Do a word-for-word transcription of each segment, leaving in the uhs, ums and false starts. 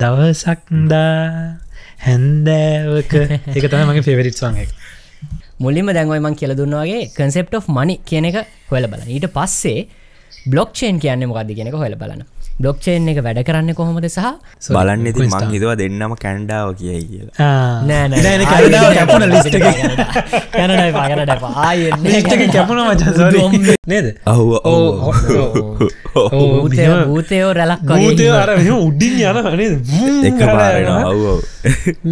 දවසක්දා හැන්දෑවක එක තමයි මගේ ෆේවරිට් සොන් එක. මුලින්ම දැන් ඔය මම කියලා දුන්නා වගේ concept of money කියන එක හොයලා බලන්න. ඊට පස්සේ blockchain කියන්නේ මොකක්ද කියන එක හොයලා බලන්න. blockchain එක වැඩ කරන්නේ කොහොමද සහ බලන්න ඉතින් මම හිතුවා දෙන්නම කැනඩාව කියයි කියලා. නෑ නෑ නෑ කැනඩාව කැපුණ ලිස්ට් එක. කැනඩායි පාගනඩායි පා. ආයේ ලිස්ට් එක කැපුණා මචං sorry. නේද? ඔව් ඔව්. භූතය භූතය රලක් කරේ. භූතය අර මෙහෙම උඩින් යනවා නේද? එකපාර එනවා. ඔව් ඔව්.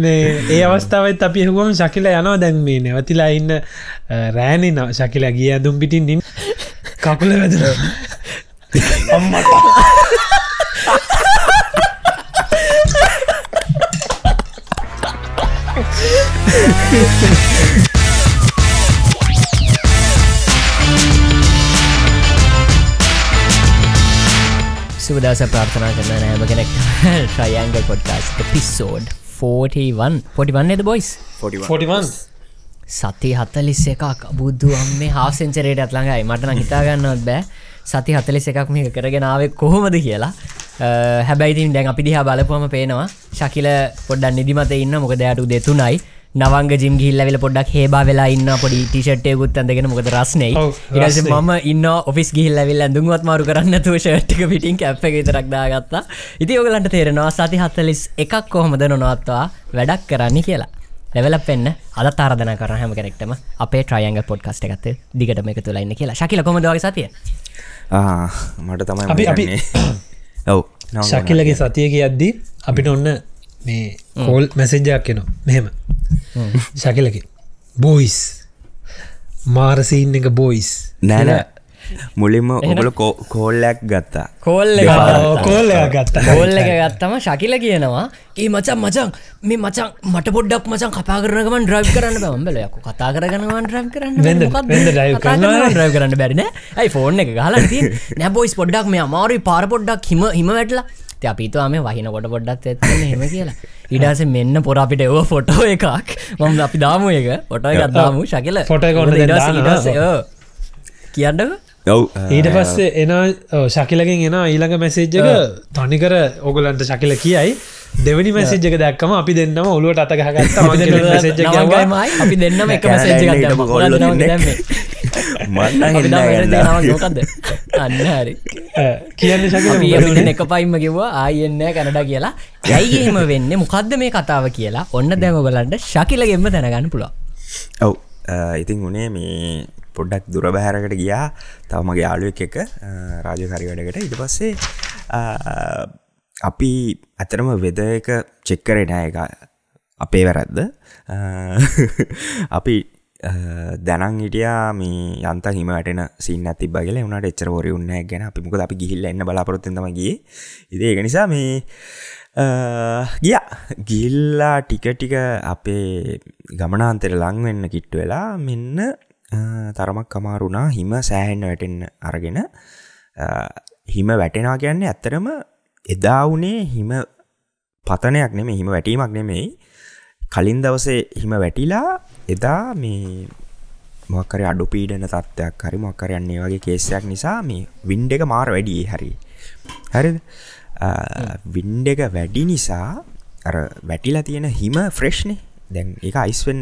මේ ඒ අවස්ථාවෙත් අපි හුවම ශකිලා යනවා දැන් මේ නැවතිලා ඉන්න රෑනේ ශකිලා ගිය ඇඳුම් පිටින් ඉන්න කකුල වැදුනා. අම්මා සුබදවස ප්‍රාර්ථනා කරන හැම කෙනෙක්ටම Tri-Angle Podcast episode forty-one forty-one නේද boys forty-one සති හතලිස් එකක් බුදු අම්මේ half century එකට ළඟයි මට නම් හිතා ගන්නවත් බෑ සති හතලිස් එකක් මේක කරගෙන ආවේ කොහොමද කියලා හැබැයි ඉතින් දැන් අපි දිහා බලපුවම පේනවා ශකිල පොඩ්ඩක් නිදිමත ඉන්න මොකද යාට උදේ තුනයි නවංග ජිම් ගිහිල්ලා වෙලා පොඩ්ඩක් හේබා වෙලා ඉන්න පොඩි ටී-ෂර්ට් එකකුත් අඳගෙන මොකද රස්නේ ඊට පස්සේ මම ඉන්න ඔෆිස් ගිහිල්ලා වෙලා ඇඳුම්වත් මාරු කරන්න නැතුව ෂර්ට් එක පිටින් කැප් එක විතරක් දාගත්තා ඉතින් ඔයගලන්ට තේරෙනවා සති හතලිස් එකක් කොහොමද නොනවත්වා වැඩක් කරන්න කියලා level up වෙන්න අදත් ආරාධනා කරන හැම කෙනෙක්ටම අපේ Tri-Angle Podcast එකත් දිගටම එකතු වෙලා ඉන්න කියලා ශකිල කොහොමද වගේ සතිය ආ මට තමයි අපි අපි ඔව් ශකිලගේ සතිය කියද්දී අපිට ඔන්න මේ කෝල් මැසේජ් එකක් එනවා මෙහෙම ශකිලගේ බොයිස් මාර සීන් එක බොයිස් නෑ නෑ මුලින්ම ඔයගොල්ලෝ කෝල් එකක් ගත්තා කෝල් එක කෝල් එක ගත්තා කෝල් එක ගත්තම ශකිල කියනවා ඒ මචං මචං මේ මචං මට පොඩ්ඩක් මචං කතා කරන ගමන් ඩ්‍රයිව් කරන්න බෑ මම බැලුවා යකෝ කතා කරගෙන ගමන් ඩ්‍රයිව් කරන්න බෑ මොකක්ද වෙන්ද ඩ්‍රයිව් කරනවා ඩ්‍රයිව් කරන්න බැරි නෑ අයි ෆෝන් එක ගහලා තියෙන්නේ නෑ බොයිස් පොඩ්ඩක් මේ අමාරුයි පාර පොඩ්ඩක් හිම හිම වැටලා අපිතුවාම වහින කොට පොඩ්ඩත් ඇත්න හෙම කියලා ඉඩස මෙන්න පොර අපිට එව ෆොටෝ එකක් මම අපි දාමු එක පොටෝ එකක් දාමු ශකිල කියන්න ඔව් ඊට පස්සේ එනවා ශකිලගෙන් එනවා ඊළඟ මැසේජ් එක තනිකර ඕගලන්ට ශකිල කියයි දෙවෙනි මැසේජ් එක දැක්කම අපි දෙන්නම ඔලුවට අත ගහගත්තා මම දෙවෙනි මැසේජ් එක ගියාම අපි දෙන්නම එක මැසේජ් එකක් දැම්මා කියන්න එක පයිම කිව්වා ආයෙන්න කැනඩා කියලා ඇයිගේම වෙන්න මොකක්ද මේ කතාව කියලා ඔන්න දැමගලන්ට ශකිලගෙන්ම දැනගන්න පුළුවන් ඔව් ඉතින් උනේ මේ පොඩ්ඩක් දුර බැහැරකට ගියා තව මගේ යාළුවෙක් එක රාජකාරී වැඩකට ඊට පස්සේ අපි ඇත්තටම වෙදර් එක චෙක් කරේ නෑ ඒක අපේ වැරද්ද අපි දැනන් හිටියා මේ යන්තම් හිම වැටෙන සීන් එකක් තිබ්බා කියලා උනාට එච්චර වරි වුණේ නැහැ ගැන අපි මොකද අපි ගිහිල්ලා එන්න බලාපොරොත්තු වෙන තමයි ගියේ ඉතින් ඒක නිසා මේ ගියා ගිහිල්ලා ටික ටික අපේ ගමනාන්තයට ලං වෙන්න කිට්ට වෙලා මෙන්න තරමක් අමාරු වුණා හිම සෑහෙන්න වැටෙන්න අරගෙන හිම වැටෙනවා කියන්නේ ඇත්තටම එදා උනේ හිම පතනයක් නෙමෙයි හිම වැටීමක් නෙමෙයි කලින් දවසේ හිම වැටිලා එදා මේ මොකක්කරි අඩු පීඩන තත්ත්වයක් හරි මොකක්කරන්නේ වගේ කේසයක් නිසා මේ වින්ඩ් එක මාර වැඩි හරි හරිද වින්ඩ් එක වැඩි නිසා අර වැටිලා තියෙන හිම ෆ්‍රෙෂ්නේ දැන් ඒක අයිස් වෙන්න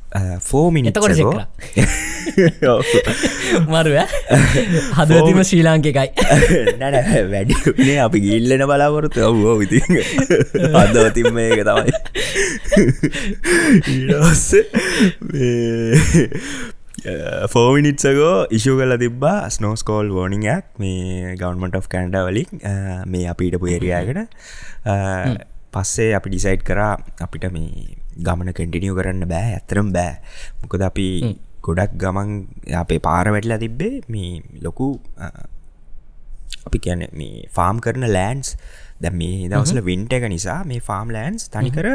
ෆෝර් මිනිට්ස් එතකොට චෙක් කරා මරුව හදවතින්ම ශ්‍රී ලාංකිකයි නෑ නෑ වැඩි නේ අපි ගිහිල්ලා බලාපොරොත්තු ඔව් ඔව් ඉතින් හදවතින්ම මේක තමයි ෆෝමිනිට්සකෝ ඉශු කල තිබ්බා ස්නෝස්කෝල් වෝනිංයක් මේ ගවන්මට of කැන්ඩා වලින් මේ අපිට පුේරයාකට පස්සේ අපි ඩිසයිට් කරා අපිට මේ ගමන කටිනිය කරන්න බෑ ඇතරම් බෑ මොකද අපි ගොඩක් ගමන් අපේ පාර වැටලා තිබ්බේ මේ ලොකු අපි කියන මේ ෆාම් කරන ලෑන්ස් දැන් මේ දවස්වල වින්ටර් එක නිසා මේ ෆාම් ලෑන්ඩ්ස් තනිකර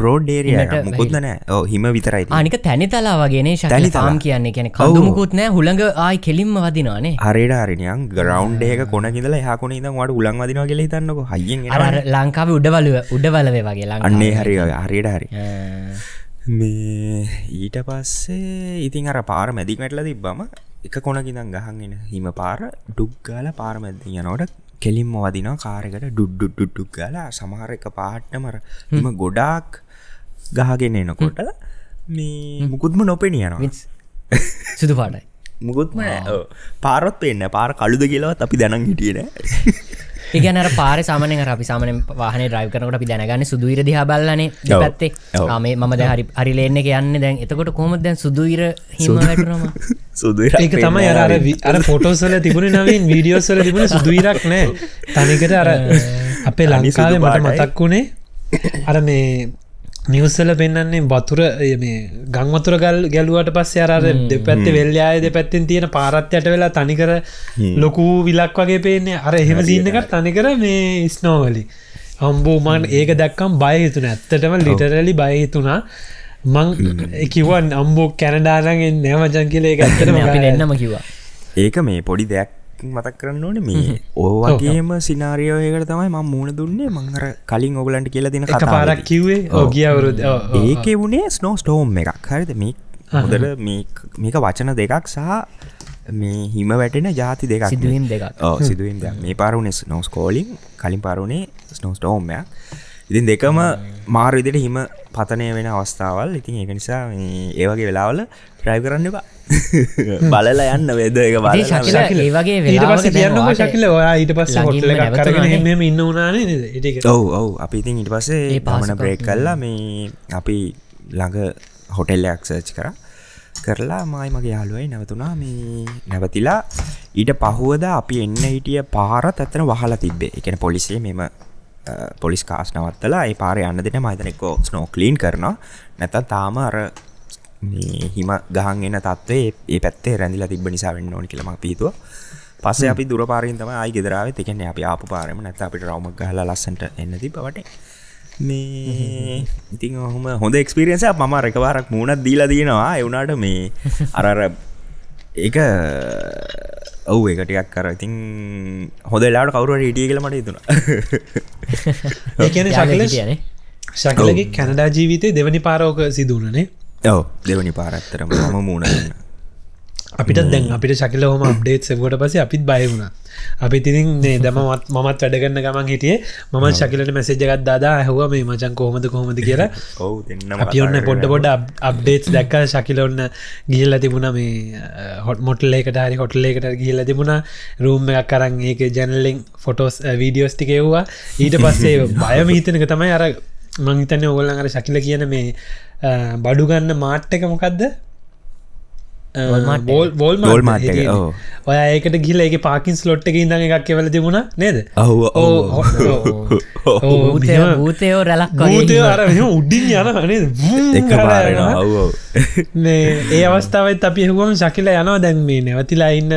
බ්‍රෝඩ් ඒරියා එකක් මොකුත් නැහැ. ඔව් හිම විතරයි තියෙන්නේ. අනික තැනිතලා වගේනේ ශක්ති ෆාම් කියන්නේ. කියන්නේ කඳු මොකුත් නැහැ. හුළඟ ආයි කෙලින්ම වදිනවානේ. හරියට හරිනියන් ග්‍රවුන්ඩ් එක කොනක ඉඳලා එහා කොනේ ඉඳන් ඔයාලට හුළං වදිනවා කියලා හිතන්නකෝ. හයියෙන් එනවා. අර ලංකාවේ උඩවලුව උඩවලවේ වගේ ලංකාවේ. අන්නේ හරිය හරියට හරි. මේ ඊට පස්සේ ඉතින් අර පාර මැදින් වැටලා තිබ්බම එක කොනක ඉඳන් ගහන් එන හිම පාර ඩුග් ගාලා පාර මැදින් යනකොට කෙලින්ම වදිනවා කාර් එකට ඩුඩ් ඩුඩ් ඩුඩ් ගාලා සමහර එක පාටම අර හිම ගොඩාක් ගහගෙන එනකොට මේ මුකුත්ම නොපෙනී යනවා සුදු පාටයි මුකුත්ම ඔව් පාරවත් පේන්නේ නැහැ පාර කළුද කියලාවත් අපි දැනන් හිටියේ නැහැ ඒ කියන්නේ අර පාරේ සාමාන්‍යයෙන් අර අපි සාමාන්‍යයෙන් වාහනේ ඩ්‍රයිව් කරනකොට අපි දැනගන්නේ සුදු ඉර දිහා බලලානේ දෙපැත්තේ ආ මේ මම දැන් හරි හරි ලේන් එකේ යන්නේ දැන් එතකොට කොහොමද දැන් සුදු ඉර හිම වැටෙනවා ඒක තමයි අර අර ෆොටෝස්වල තිබුණේ නවීන් වීඩියෝස්වල තිබුණේ සුදු ඉරක් නෑ තනිකර අර අපේ ලංකාවේ මට මතක් වුණේ අර මේ නිවුස් වල පෙන්නන්නේ වතුර මේ ගම් වතුර ගැලුවාට පස්සේ අර අර දෙපැත්තේ වෙල්යාය දෙපැත්තෙන් තියෙන පාරත් යට වෙලා තනිකර ලොකු විලක් වගේ පේන්නේ අර එහෙම සීන් එකක් තනිකර මේ ස්නෝ වලින් හම්බෝ මන් ඒක දැක්කම බය හිතුණා ඇත්තටම ලිටරලි බය හිතුණා මං කිව්වන් අම්බෝ කැනඩාරගෙන් නෑමජන් කියල එක ඇත්තටම අපි දෙන්නම කිව්වා ඒක මේ පොඩි දෙයක් මතක් කරන්න ඕනේ මේ ඕවගේම සිනාරියෝ එකකට තමයි මම මූණ දුන්නේ මම අර කලින් ඕගලන්ට කියලා දෙන කතාව එකපාරක් කිව්වේ ඔව් ගිය අවුරුද්ද ඒකේ වුණේ ස්නෝ ස්ටෝම් එකක් හරිද මේ හොඳට මේ මේක වචන දෙකක් සහ මේ හිම වැටෙන જાති දෙකක් සිදුවීම් දෙකක් ඔව් සිදුවීම් දෙකක් මේ පාර වුණේ ස්නෝ ස්කෝලින් කලින් පාර වුණේ ස්නෝ ස්ටෝම් එකක් ඉතින් දෙකම මාර විදිහට හිම පතනය වෙන අවස්ථාවල් ඉතින් ඒක නිසා මේ ඒ වගේ වෙලාවල ඩ්‍රයිව් කරන්න එපා බලලා යන්න වේදේ ඒක බලන්න ශකිල ඒ වගේ වෙලාවක කියනකොට ශකිල ඔයා ඊට පස්සේ හොටල් එකක් අරගෙන එහෙම ඉන්න උනානේ නේද ඒක ඔව් ඔව් අපි ඉතින් ඊට පස්සේ ගමන බ්‍රේක් කළා මේ අපි ළඟ හොටෙල් එකක් සර්ච් කරා කරලා මායි මගේ යාළුවයි නැවතුණා මේ නැවතිලා ඊට පහුවදා අපි එන්න හිටිය පාරත් අතන වහලා තිබ්බේ ඒ කියන්නේ පොලිසිය මෙම පොලිස් කාස් නවත්තලා ඒ පාර යන්න දෙන මයිතනෙකෝ ස්නෝ ක්ලීන් කරනවා නැතන් තාම අර හිම ගහන් එන තත්ත්වේ ඒ පැත්තේ රැඳිලා තිබ්බ නිසා වෙන්න ඕනි කියලා මම පිහිතුවා. පස්සේ අපි දුර පාරෙන් තමයි ආයි ගෙදර ආවෙත්. ඒ කියන්නේ අපි ආපු පාරෙම නැත්නම් අපිට රවුමක් ගහලා ලස්සන්ට එන්න තිබ්බා වටේ. මේ ඉතින් ඔහොම හොඳ එක්ස්පීරියන්ස් එකක් මම අර එකපාරක් මූණක් දීලා දිනවා. ඒ වුණාට මේ අර අර ඒක ඔව් ඒක ටිකක් කර ඉතින් හොඳ වෙලාවට කවුරු හරි හිටියේ කියලා මට හිතුණා. ඒ කියන්නේ ශකිල කියන්නේ ශකිලගේ කැනඩා ජීවිතේ දෙවනි පාරෝක සිදු වුණනේ. ඔව් දෙවනි පාර ඇත්තටම මම මූණ දුන්නා. අපිටත් දැන් අපිට ශකිල ඔහම අප්ඩේට්ස් එවුවට පස්සේ අපිත් බය වුණා. අපිත් ඉතින් මේ දැන් මමත් මමත් වැඩ කරන ගමන් හිටියේ මම ශකිලට මැසේජ් එකක් දාදා ඇහුවා මේ මචං කොහොමද කොහොමද කියලා. ඔව් දෙන්නම අපි ඔන්න පොඩ පොඩ අප්ඩේට්ස් දැක්කා ශකිල ඔන්න ගිහිල්ලා තිබුණා මේ හොට් මොටල් එකට හරි හොටල් එකට ගිහිල්ලා තිබුණා රූම් එකක් අරන් ඒකේ ජනලින් ෆොටෝස් වීඩියෝස් ටික එවුවා. ඊට පස්සේ බයම හිතෙනක තමයි අර මං හිතන්නේ ඕගොල්ලන් අර ශකිල කියන මේ බඩු ගන්න මාට් එක මොකද්ද ඔය ඒකට ගිල එක පාකින් ස්ලොට් එක ඉඳන් එකක් කෙවල තිබුණ නේද භූතයෝ රැලක් උඩින් යන ඒ අවස්ථාවත් අපි හුවම ශකිල යනවා දැන් මේ නැවතිලා ඉන්න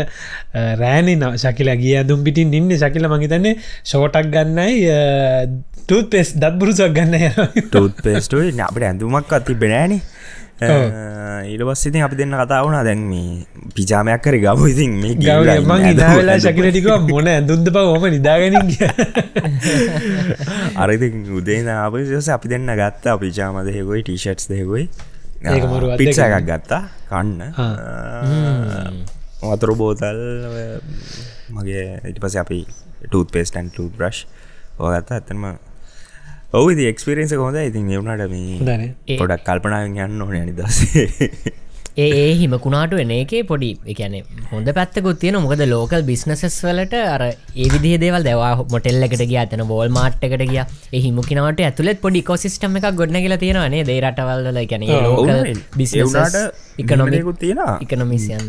රෑනේ නව ශකිලා ගිය ඇඳුම් පිටින් ඉන්න ශකිල මහිතන්නේ ෂෝටක් ගන්නයි ටූත් පෙස් දත් බුරුසක් ගන්න ටූත් පෙස්ට අපට ඇඳුමක් අති බෙනෑනේ ඊලවස්සිතින් අපි දෙන්න කතාවුණා දැන් මේ පිජාමයක් කර ගම ඉතින් ඉදාවෙලා ශකිලටික මොන ඇඳුන්ද ප හොම නිදාගෙන අරති උදේන ආපස අපි දෙන්න ගත්තා පිජාමදයකොයි ටීෂට්ස් දෙකොයි පික්ෂ එකක් ගත්තා කන්න වතුර බෝතල් මගේ ඉට පස අපි ටූත් පේස්ටන් ටූ බ්‍රශ් ඕගත්ත ඇතම ඔව ඉති එක්ස්පිරෙන්ස කොඳ ඉතින් එවුණට මේ පොඩක් කල්පනාවෙන් යන්න ඕන අනිදස ඒ ඒ හිමකුණාට වෙන එකේ පොඩි එකැනෙ හොඳ පැත්තකුත් තියෙන මොකද ලෝකල් බිස්නසස් වලට අර ඒ විදිහ දේවල් දවා මොටෙල් එකට ගියා එතන වෝල් මාට් එකට ගියා ඒ හිමුකිනාට ඇතුළත් පොඩි ඉකෝසිස්ටම් එකක් ගොඩ නැගිලා තියෙනවා නේද ඒ රටවල් වල ඒ කියන්නේ ලෝකල් බිස්නසස් ඉකොනොමිකුත් තියෙනවා ඉකොනොමිස් යන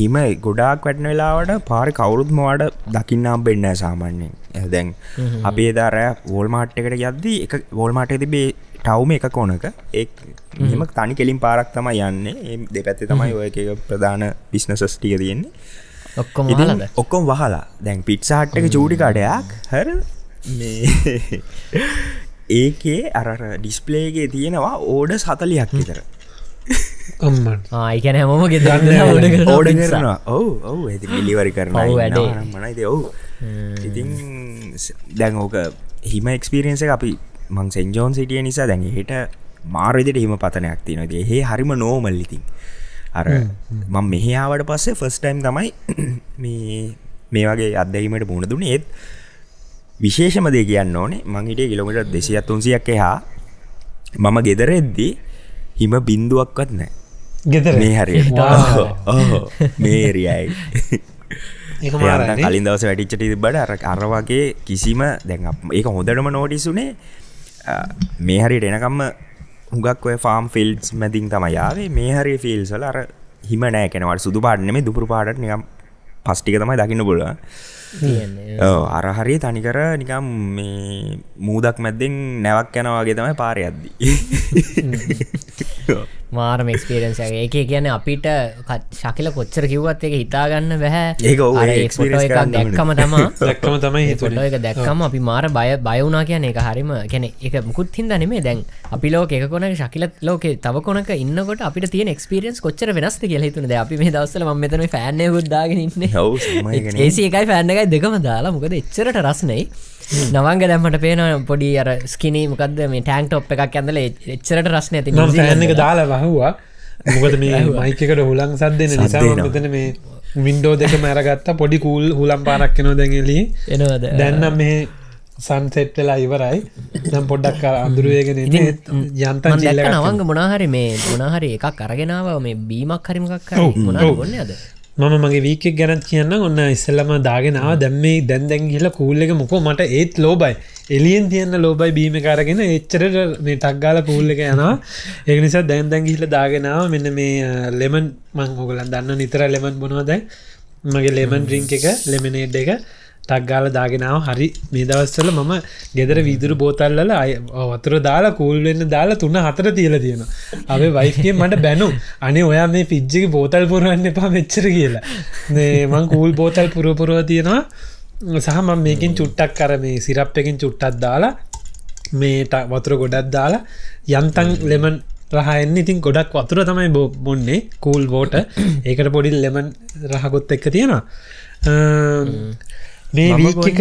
හිම ගොඩාක් වැඩන වෙලාවට පාර කවුරුත්ම වඩ දකින්නම් වෙන්නේ නැහැ සාමාන්‍යයෙන් දැන් අපි එදා අර වෝල් මාට් එකට ගියද්දි එක වෝල් මාට් එකේ තිබේ ටවුම එක කොනක ඒ මෙම තනි කෙලින් පාරක් තමයි යන්නේ ඒ දෙපැත්තේ තමයි ඔය එක ප්‍රධාන බිස්නසස් ටික තියෙන්නේ ඔක්කොම වහලාද? ඔක්කොම වහලා. දැන් පිට්සා හට් එක චූටි කඩයක්. හරිද? මේ ඒකේ අර අර ඩිස්ප්ලේ එකේ තියෙනවා ඕඩර්ස් හතලිහක් විතර. අම්මන්. ආ ඒ කියන්නේ හැමෝම ගෙදරට ඕඩර් කරනවා. ඕඩර් කරනවා. ඔව් ඔව් ඒ ඩිලිවරි කරනවා. ඔව් වැඩේ. මම නේද ඔව්. ඉතින් දැන් ඕක හිම එක්ස්පීරියන්ස් එක අපි මං සෙන්ට් ජෝන් සිටිය නිසා දැන් එහෙට මාර විදිහට හිම පතනයක් තියෙනවා. ඉතින් ඒ හැරිම නෝමල් ඉතින්. අර මම මෙහි ආවට පස්සේ ෆස්ට් ටයිම් තමයි මේ මේ වගේ අත්දැකීමකට මුහුණ දුන්නේ. ඒත් විශේෂම දේ කියන්න ඕනේ මං හිටියේ කිලෝමීටර් දෙසියක් තුන්සියක් එහා. මම ගෙදර එද්දී හිම බින්දුවක්වත් නැහැ. ගෙදර මේ හරියට. ඔව් මේ ඒරියායි. ඒක මාරයි. කලින් දවසේ වැඩිච්ච ටී තිබ්බට අර අර වගේ කිසිම දැන් ඒක හොඳටම නොටිස් උනේ මේ හරියට එනකම්ම හුඟක් ඔය ෆාම් ෆිල්ඩ්ස් මැදින් තමයි ආවේ. මේ හරිය ෆිල්ඩ්ස් වල අර හිම නැහැ කෙනාට සුදු පාට නෙමෙයි දුපුරු පාටට නිකම් පස් ටික තමයි දකින්න පුළුවන්. කියන්නේ ඔව් අර හරිය තනිකර නිකම් මේ මූදක් මැද්දෙන් නැවක් යනවා වගේ තමයි පාරේ යද්දි. මාරම එක්ස්පීරියන්ස් එක. ඒක කියන්නේ අපිට ශකිල කොච්චර කිව්වත් ඒක හිතා ගන්න බෑ. ඒක ඔව් ඒ එක්ස්පීරියන්ස් එකක් දැක්කම තමයි දැක්කම තමයි හිතුනේ. ඒක දැක්කම අපි මාර බය බය වුණා කියන්නේ ඒක හරීම කියන්නේ ඒක මුකුත් හින්දා නෙමෙයි. දැන් අපි ලෝකේ එක කොනක ශකිල ලෝකේ තව කොනක ඉන්නකොට අපිට තියෙන එක්ස්පීරියන්ස් කොච්චර වෙනස්ද කියලා හිතුනේ. දැන් අපි මේ දවස්වල මම මෙතන මේ ෆෑන් එකකුත් දාගෙන ඉන්නේ. ඔව් සමහර කෙනෙක් ඒසී එකයි ෆෑන් එකයි දෙකම දාලා මොකද එච්චරට රස නැයි. නවංග දැම්මට පේනවා පොඩි අර ස්කිනි මොකද්ද මේ ටැන්ක් ටොප් එකක් ඇඳලා එච්චරට රස නැති නිකන්. මම ෆෑන් එක දාලා වහුවා. මොකද මේ මයික් එකට හුලං සද්ද දෙන නිසා මම මෙතන මේ වින්ඩෝ දෙකම අරගත්තා. පොඩි කූල් හුලම් පාරක් එනවා දැන් එළියේ එනවද? දැන් නම් මේ සන්සෙට් වෙලා ඉවරයි. දැන් පොඩ්ඩක් අඳුර වේගෙන ඉන්නේ. යන්තම් ජීල් එකක් නවංග මොනවා හරි මේ මොනවා හරි එකක් අරගෙන ආවා මේ බීමක් හරි මොකක් හරි මොනවද ගොන්නේ අද? මම මගේ වීක් එක ගැනත් කියන්න ඔන්න ඉස්සෙල්ලම දාගෙන ආවා. දැන් මේ දැන් දැන් ගිහලා කූල් එක මොකෝ මට ඒත් ලෝබයි. එලියෙන් තියන්න ලෝබයි බීම් එක අරගෙන එච්චරට මේ ටක් ගාලා කූල් එක යනවා. ඒක නිසා දැන් දැන් ගිහලා දාගෙන ආවා. මෙන්න මේ ලෙමන් මම ඔයගොල්ලන් දන්න නිතර ලෙමන් බොනවා දැන්. මගේ ලෙමන් ඩ්‍රින්ක් එක ලෙමනේඩ් එක ටක් ගාලා දාගෙන ආවා. හරි මේ දවස්වල මම ගෙදර වීදුරු බෝතල් වල වතුර දාලා කූල් වෙන්න දාලා තුන හතර තියලා තියෙනවා. අපේ වයිෆ් කිය මට බැනු. අනේ ඔයා මේ ෆ්‍රිජ් එකේ බෝතල් පුරවන්න එපා මෙච්චර කියලා. මේ මං කූල් බෝතල් පුරව පුරව තියනවා. සහ මම මේකෙන් චුට්ටක් අර මේ සිරප් එකෙන් චුට්ටක් දාලා මේ වතුර ගොඩක් දාලා යන්තම් ලෙමන් රහ එන්නේ. ඉතින් ගොඩක් වතුර තමයි බොන්නේ කූල් වෝටර්. ඒකට පොඩි ලෙමන් රහගොත් එක්ක තියනවා. මේ වීක් එක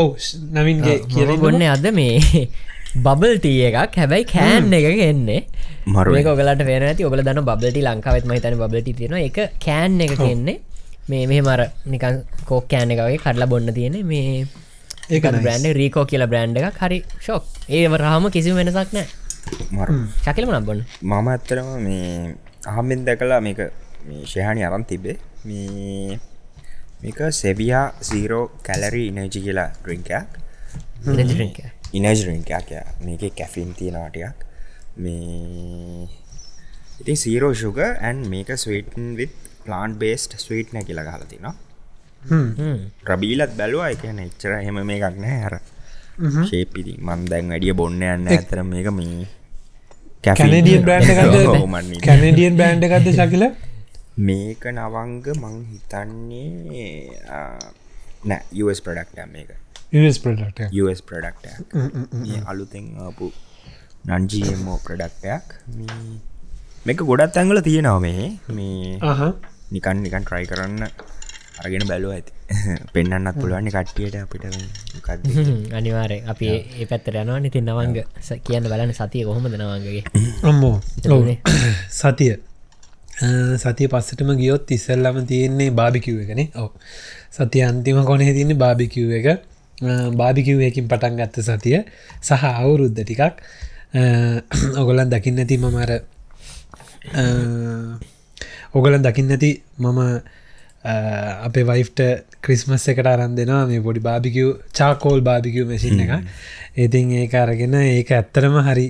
ඔව් නවින්ගේ කියලා ගොන්නේ අද මේ බබල් ටී එකක්. හැබැයි කෑන් එකක එන්නේ මේක ඔයගලට වෙන නැති. ඔයගල දන්න බබල් ටී ලංකාවෙත් මම හිතන්නේ බබල් ටී තියෙනවා. ඒක කෑන් එකක එන්නේ මේ මෙහෙම අර නිකන් කෝක් කෑන් එක වගේ කඩලා බොන්න තියෙන්නේ. මේ ඒක බ්‍රෑන්ඩ් එක රීකෝ කියලා බ්‍රෑන්ඩ් එකක්. හරි ෂොක්. ඒව රාම කිසිම වෙනසක් නැහැ. මරු ශකිල මොනක් බොන්නේ? මම ඇත්තටම මේ අහම්ෙන් දැකලා මේක මේ ශේහාණි අරන් තිබ්බේ. මේ මේක සෙවියා සීරෝ කැලරි එනර්ජි කියලා ඩ්‍රින්ක් එකක්. එනර්ජි ඩ්‍රින්ක් එක. එනර්ජි ඩ්‍රින්ක් එකක්. මේකේ කැෆීන් තියෙනවා ටිකක්. මේ ඉතින් සීරෝ sugar and මේක sweetened with plant based sweetener කියලා ගහලා තිනවා. හ්ම්. රබීලත් බැලුවා. ඒ කියන්නේ එච්චර එහෙම මේකක් නැහැ අර. shape ඉතින් මම දැන් වැඩි බොන්න යන්නේ නැහැ. අතර මේක මේ කැනේඩියන් බ්‍රෑන්ඩ් එකක්ද? කැනේඩියන් බ්‍රෑන්ඩ් එකක්ද ශකිල? මේක නවංග මං හිතන්නේ නෑ යුඑස් ප්‍රොඩක්ට් එක. මේක යුඑස් ප්‍රොඩක්ට් එක. යුඑස් ප්‍රොඩක්ට් එක. මේ අලුතෙන් ආපු non G M O product එකක්. මේ මේක ගොඩක් තැන් වල තියෙනවා මේ මේ අහහ නිකන් නිකන් try කරන්න අරගෙන බැලුවා ඇති. පෙන්නන්නත් පුළුවන් නේ කට්ටියට අපිට මේ මොකක්ද කියන්නේ. අනිවාර්යෙන් අපි මේ පැත්තට යනවනේ. ඉතින් නවංග කියන්න බලන්න සතිය කොහොමද නවංගගේ? අම්මෝ සතිය සතිය පස්සටම ගියොත් ඉස්සල්ලම තියෙන්නේ බාබිකිව් එකනේ. ඔව් සතිය අන්තිම කොනේ තියෙන්නේ බාබිකිව් එක. බාබිකිව් එකකින් පටන් ගත්ත සතිය සහ අවුරුද්ද ටිකක්. ඔයගොල්ලන් දකින්න නැති මම අර ඔයගොල්ලන් දකින්න නැති මම අපේ වයිෆ්ට ක්‍රිස්මස් එකට අරන් දෙනවා මේ පොඩි බාබිකිව් චාකෝල් බාබිකිව් මැෂින් එක. ඉතින් ඒක අරගෙන ඒක ඇත්තටම හරි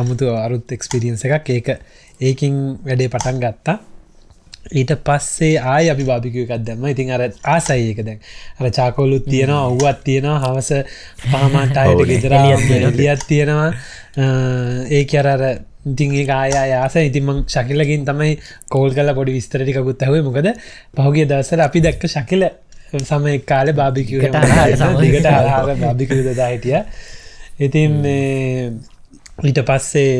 අමුතු අරුත් එක්ස්පීරියන්ස් එකක්. ඒක ඒකින් වැඩේ පටන් ගත්තා. ඊට පස්සේ ආය අපි බාබිකියු එකක් දැම්ම. ඉතින් අර ආසයි ඒක දැන් අර චාකෝලුත් තියෙනවා අවුවත් තියෙනවා හවස පහමාට අයට ගෙදර එළියක් තියෙනවා. ඒක අර ඉතින් ඒක ආය ආය ආස ඉතින් මං ශකිලගෙන් තමයි කෝල් කරලා පොඩි විස්තර ටිකකුත් අහුවේ මොකද පහුගිය දවස්වල අපි දැක්ක ශකිල සමේ කාලේ බාබිකියු එකට ආවා බාබිකියු දදා හිටියා ඉතින් මේ ඊට පස්සේ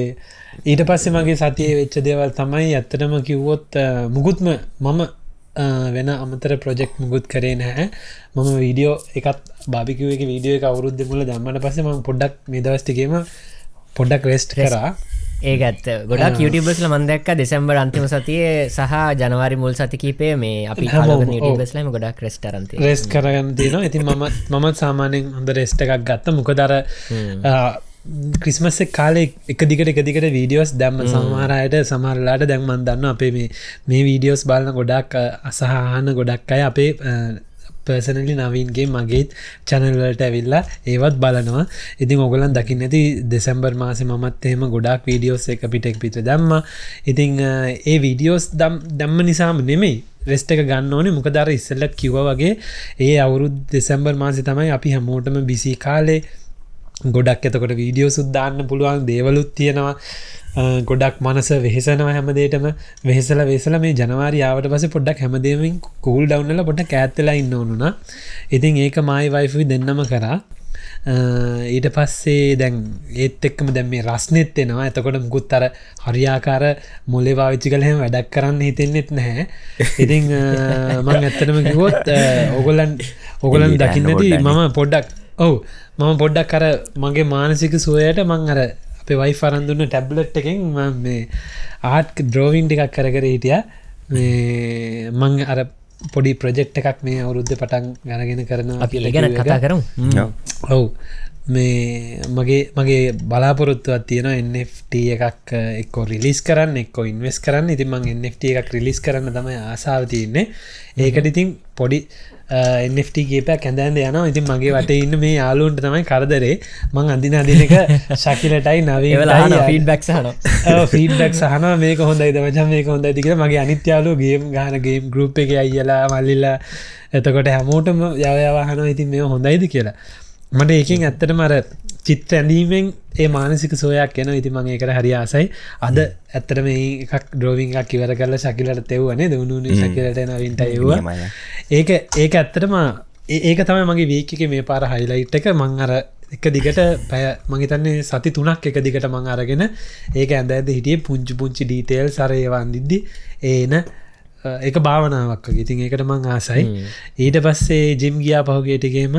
ඊට පස්සේ මගේ සතියේ වෙච්ච දේවල් තමයි ඇත්තටම කිව්වොත් මුකුත්ම මම වෙන අමතර ප්‍රොජෙක්ට් මුකුත් කරේ නැහැ මම වීඩියෝ එකක් බාබිකියු එකේ වීඩියෝ එක අවුරුද්දේ මුල දැම්මම පස්සේ මම පොඩ්ඩක් මේ දවස් ටිකේම පොඩ්ඩක් රෙස්ට් කරා ඒක ඇත්ත ගොඩක් YouTubeර්ස්ලා මම දැක්කා දෙසැම්බර් අන්තිම සතියේ සහ ජනවාරි මුල් සති කීපේ මේ අපි හදාගෙන YouTubeර්ස්ලාම ගොඩක් රෙස්ට් කරන් තියෙනවා රෙස්ට් කරගෙන දිනවා ඉතින් මම මම සාමාන්‍යයෙන් හොඳ රෙස්ට් එකක් ගත්තා මොකද අර ක්‍රිස්මස් කාලේ එක දිගට එක දිගට වීඩියෝස් දැම්ම සමහර අයට සමහරලාට දැන් මම දන්නවා අපේ මේ මේ වීඩියෝස් බලන ගොඩක් අසහාන ගොඩක් අය අපේ පර්සනලි නවීන්ගේ මගේ channel වලට ඇවිල්ලා ඒවත් බලනවා. ඉතින් ඔයගොල්ලන් දකින්න ඇති දෙසැම්බර් මාසේ මමත් එහෙම ගොඩක් වීඩියෝස් එක පිට එක පිට දැම්මා. ඉතින් ඒ වීඩියෝස් දැම්ම නිසාම නෙමෙයි රෙස්ට් එක ගන්න ඕනේ මොකද අර ඉස්සෙල්ලා කිව්වා වගේ ඒ අවුරුදු දෙසැම්බර් මාසේ තමයි අපි හැමෝටම බිසි කාලේ ගොඩක් එතකොට වීඩියෝ සුද්දාන්න පුළුවන් දේවලුත් තියෙනවා ගොඩක් මනස වෙහෙසනවා හැමදේටම වෙහෙසල වෙහෙසල මේ ජනවාරි ආවට පස්සේ පොඩ්ඩක් හැමදේම කූල් ඩවුන් වෙලා පොඩ්ඩක් කෑත් වෙලා ඉන්න ඕනුණා ඉතින් ඒක මායි වයිෆ් දෙන්නම කරා ඊට පස්සේ දැන් ඒත් එක්කම දැන් මේ රස්නෙත් එනවා එතකොට මුකුත් අර හරියාකාර මොලේ පාවිච්චි කළා හැම වැඩක් කරන්න හිතෙන්නෙත් නැහැ ඉතින් මම ඇත්තටම කිව්වොත් ඕගොල්ලන් ඕගොල්ලන් දකින්නදී මම පොඩ්ඩක් ඔව් මම පොඩ්ඩක් අර මගේ මානසික සුවයට මං අර අපේ වයිෆ් අරන් දුන්න ටැබ්ලට් එකෙන් මම මේ ආර්ට් ඩ්‍රෝවින් ටිකක් කර කර හිටියා මේ මං අර පොඩි ප්‍රොජෙක්ට් එකක් මේ අවුරුද්දේ පටන් ගන්නගෙන කරනවා කියලා ගැන කතා කරමු ඔව් මේ මගේ මගේ බලාපොරොත්තුවක් තියෙනවා N F T එකක් එක්ක රිලීස් කරන්න එක්ක ඉන්වෙස්ට් කරන්න ඉතින් මං N F T එකක් රිලීස් කරන්න තමයි ආසාව තියෙන්නේ ඒකට ඉතින් පොඩි N F T ගේපයක් ඇඳන්න යනවා ඉතින් මගේ වටේ ඉන්න මේ යාළුවන්ට තමයි කරදරේ මං අඳින අඳින එක ශකිලටයි නවීන්ටයි ෆීඩ්බැක්ස් අහනවා ඔව් ෆීඩ්බැක්ස් අහනවා මේක හොඳයිද මචං මේක හොඳයිද කියලා මගේ අනිත් යාළුවෝ ගේම් ගහන ගේම් ගෲප් එකේ අයියලා මල්ලිලා එතකොට හැමෝටම යව යව අහනවා ඉතින් මේක හොඳයිද කියලා මට ඒකෙන් ඇත්තටම අර චිත්‍ර ඇඳීමෙන් ඒ මානසික සෝයක් එනවා ඉතින් මම ඒකට හරි ආසයි අද ඇත්තට මේ එකක් ඩ්‍රෝවින් එකක් ඉවර කරලා ශකිලට තෙව්වා නේද උණු උණු ශකිලට නවින්ට එව්වා ඒක ඒක ඇත්තටම ඒක තමයි මගේ වීක් එකේ මේ පාර highlight එක මම අර එක දිගට මම හිතන්නේ සති තුනක් එක දිගට මම අරගෙන ඒක ඇඳ ඇඳ හිටියේ පුංචි පුංචි details අර ඒවා අඳිද්දි ඒන ඒක භාවනාවක් වගේ ඉතින් ඒකට මම ආසයි ඊට පස්සේ gym ගියා පහුගිය ටිකේම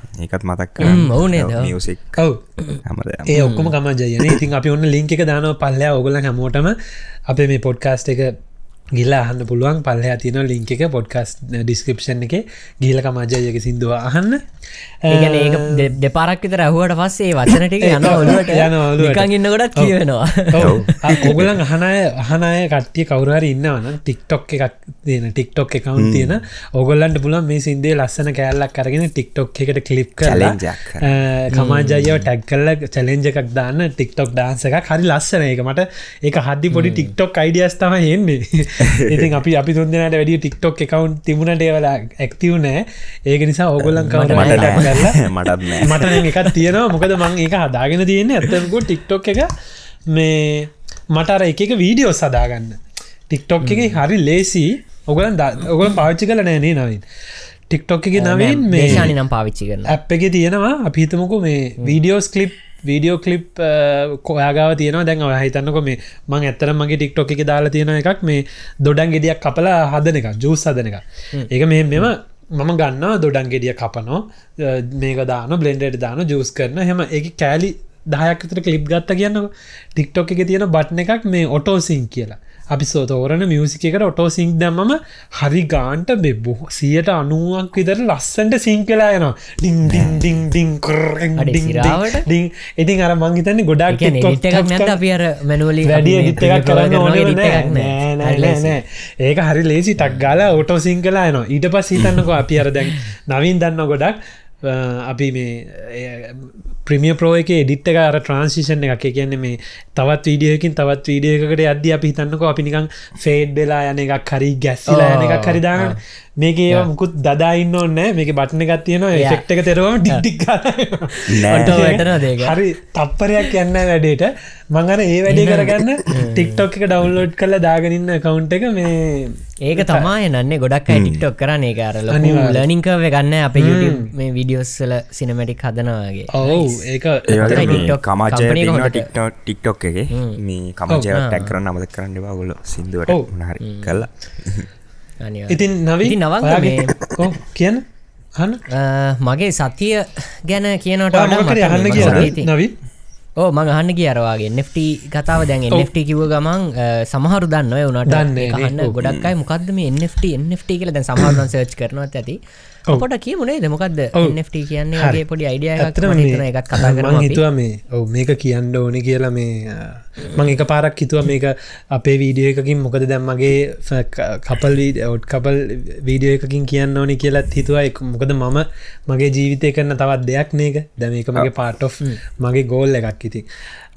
ඒකත් මතක් කරගන්න මියුසික් ඔව් ඒ ඔක්කොම කමාජයනේ ඉතින් අපි ඔන්න ලින්ක් එක දානවා පල්ලෙහා ඕගොල්ලන් හැමෝටම අපේ මේ පොඩ්කාස්ට් එක ගිහලා අහන්න පුළුවන් පල්ලෙහා තියෙන ලින්ක් එක පොඩ්කාස්ට් ඩිස්ක්‍රිප්ෂන් එකේ ගිහලා කමාජයගේ සින්දුව අහන්න ඒ කියන්නේ ඒක දෙපාරක් විතර අහුවට පස්සේ ඒ වචන ටික යනවා ඔළුවට යනවා ඔළුවට නිකන් ඉන්න කොටත් කියවෙනවා ඔව් ඕගොල්ලන් අහන අය අහන අය කට්ටිය කවුරු හරි ඉන්නවනම් TikTok එකක් තියෙන TikTok account තියෙන ඕගොල්ලන්ට පුළුවන් මේ සින්දුවේ ලස්සන කෑල්ලක් අරගෙන TikTok එකට clip කරලා කමාජයව tag කරලා challenge එකක් දාන්න TikTok dance එකක් හරි ලස්සන ඒක මට ඒක හදි පොඩි TikTok ideas තමයි එන්නේ ඉතින් අපි අපි තුන් දෙනාට වැඩි TikTok account තිබුණාට ඒ වෙලාව active නෑ ඒක නිසා ඕගොල්ලන් කවුරු හරි tag කරලා මටත් නෑ මට නම් එකක් තියෙනවා මොකද මම ඒක හදාගෙන තියෙන්නේ අතනක TikTok එක මේ මට අර එක එක වීඩියෝස් හදාගන්න TikTok එකේ හරි ලේසි ඔගොල්ලන් ඔගොල්ලන් පාවිච්චි කරලා නෑ නේ නවීන් ටික්ටොක් එක නවින් මේ දේශානි නම් පාවිච්චි කරන ඇප් එකේ තියෙනවා අපි හිතමුකෝ මේ වීඩියෝස් ක්ලිප් වීඩියෝ ක්ලිප් කොයාගාව තියෙනවා දැන් ඔයා හිතන්නකෝ මේ මම ඇත්තටම මගේ ටික්ටොක් එකේ දාලා තියෙන එකක් මේ දොඩන් ගෙඩියක් කපලා හදන එක ජූස් හදන එක ඒක මේ මෙම මම ගන්නවා දොඩන් ගෙඩිය කපනවා මේක දානවා බ්ලෙන්ඩර් එකට දානවා ජූස් කරනවා එහෙම ඒකේ කෑලි දහයක් විතර ක්ලිප් ගත්තා කියන්නකෝ ටික්ටොක් එකේ තියෙන බටන් එකක් මේ ඔටෝ සින්ක් කියලා අපි සෝතෝරන මියසික එකට ඔටෝ සිංක් දැම්මම හරි ගාන්ට බෙබ්බෝ සියට අනුවක් විතර ලස්සන්ට සිංක් වෙලා යනවා ඩින් ඩින් ඩින් ඩින් ක්‍රෙන් ඩින් ඩින් ඉතින් අර මං හිතන්නේ ගොඩාක් එඩිට් එකක් නැත්නම් අපි අර මැනුවලි වැඩි එඩිට් එකක් කරන්න ඕනේ නෑ නෑ නෑ ඒක හරි ලේසි ටක් ගාලා ඔටෝ සිංක් වෙලා යනවා ඊට පස්සේ හිතන්නකෝ අපි අර දැන් නවීන් දන්නවා ගොඩක් අපි මේ Premiere Pro එකේ edit එක අර transition එකක් ඒ කියන්නේ මේ තවත් video එකකින් තවත් video එකකට යද්දී අපි හිතන්නකෝ අපි නිකන් fade වෙලා යන එකක් හරි ගැස්සිලා යන එකක් හරි දානවා මේකේ ඒවා මුකුත් දදා ඉන්න ඕනේ නැහැ මේකේ බටන් එකක් තියෙනවා effect එක තේරුවම ටික් ටික් ගන්නවා ඔටෝ වැටෙනවද ඒක හරි තප්පරයක් යන්නේ නැහැ වැඩේට මම අර ඒ වැඩේ කරගන්න TikTok එක download කරලා දාගෙන ඉන්න account එක මේ ඒක තමයි නන්නේ ගොඩක් අය TikTok කරන්නේ ඒක අර learning curve එක ගන්න අපේ YouTube මේ videos වල cinematic හදනවා වගේ ඔව් ඒක ඒ TikTok කමාජේ පින්න TikTok TikTok එකේ මේ කමාජේ ටැග් කරන්න අමතක කරන්න එපා ඔයගොල්ලෝ සින්දුවට මොන හරි කළා ඉතින් නවී නවංග කියන අහන්න මගේ සතිය ගැන කියනකොට අහන්න කියලා නවී ඕ මම අහන්න ගියා අර වාගේ එන් එෆ් ටී කතාව දැන් එන් එෆ් ටී කිව්ව ගමන් සමහරු දන්න ඔය උනාට අහන්න ගොඩක් අය මොකද්ද මේ N F T N F T කියලා දැන් සමහරු නම් සර්ච් කරනවත් ඇති පොඩ කියමු නේද මොකද්ද එන් එෆ් ටී කියන්නේ වගේ පොඩි අයිඩියා එකක් තමයි හිතන එකක් කතා කරනවා මම හිතුවා මේ ඔව් මේක කියන්න ඕනේ කියලා මේ මම එකපාරක් හිතුවා මේක අපේ වීඩියෝ එකකින් මොකද දැන් මගේ කපල් වීඩියෝ කපල් වීඩියෝ එකකින් කියන්න ඕනේ කියලාත් හිතුවා මොකද මම මගේ ජීවිතේ කරන තවත් දෙයක් නේක දැන් මේක මගේ part of මගේ goal එකක් ඉතින්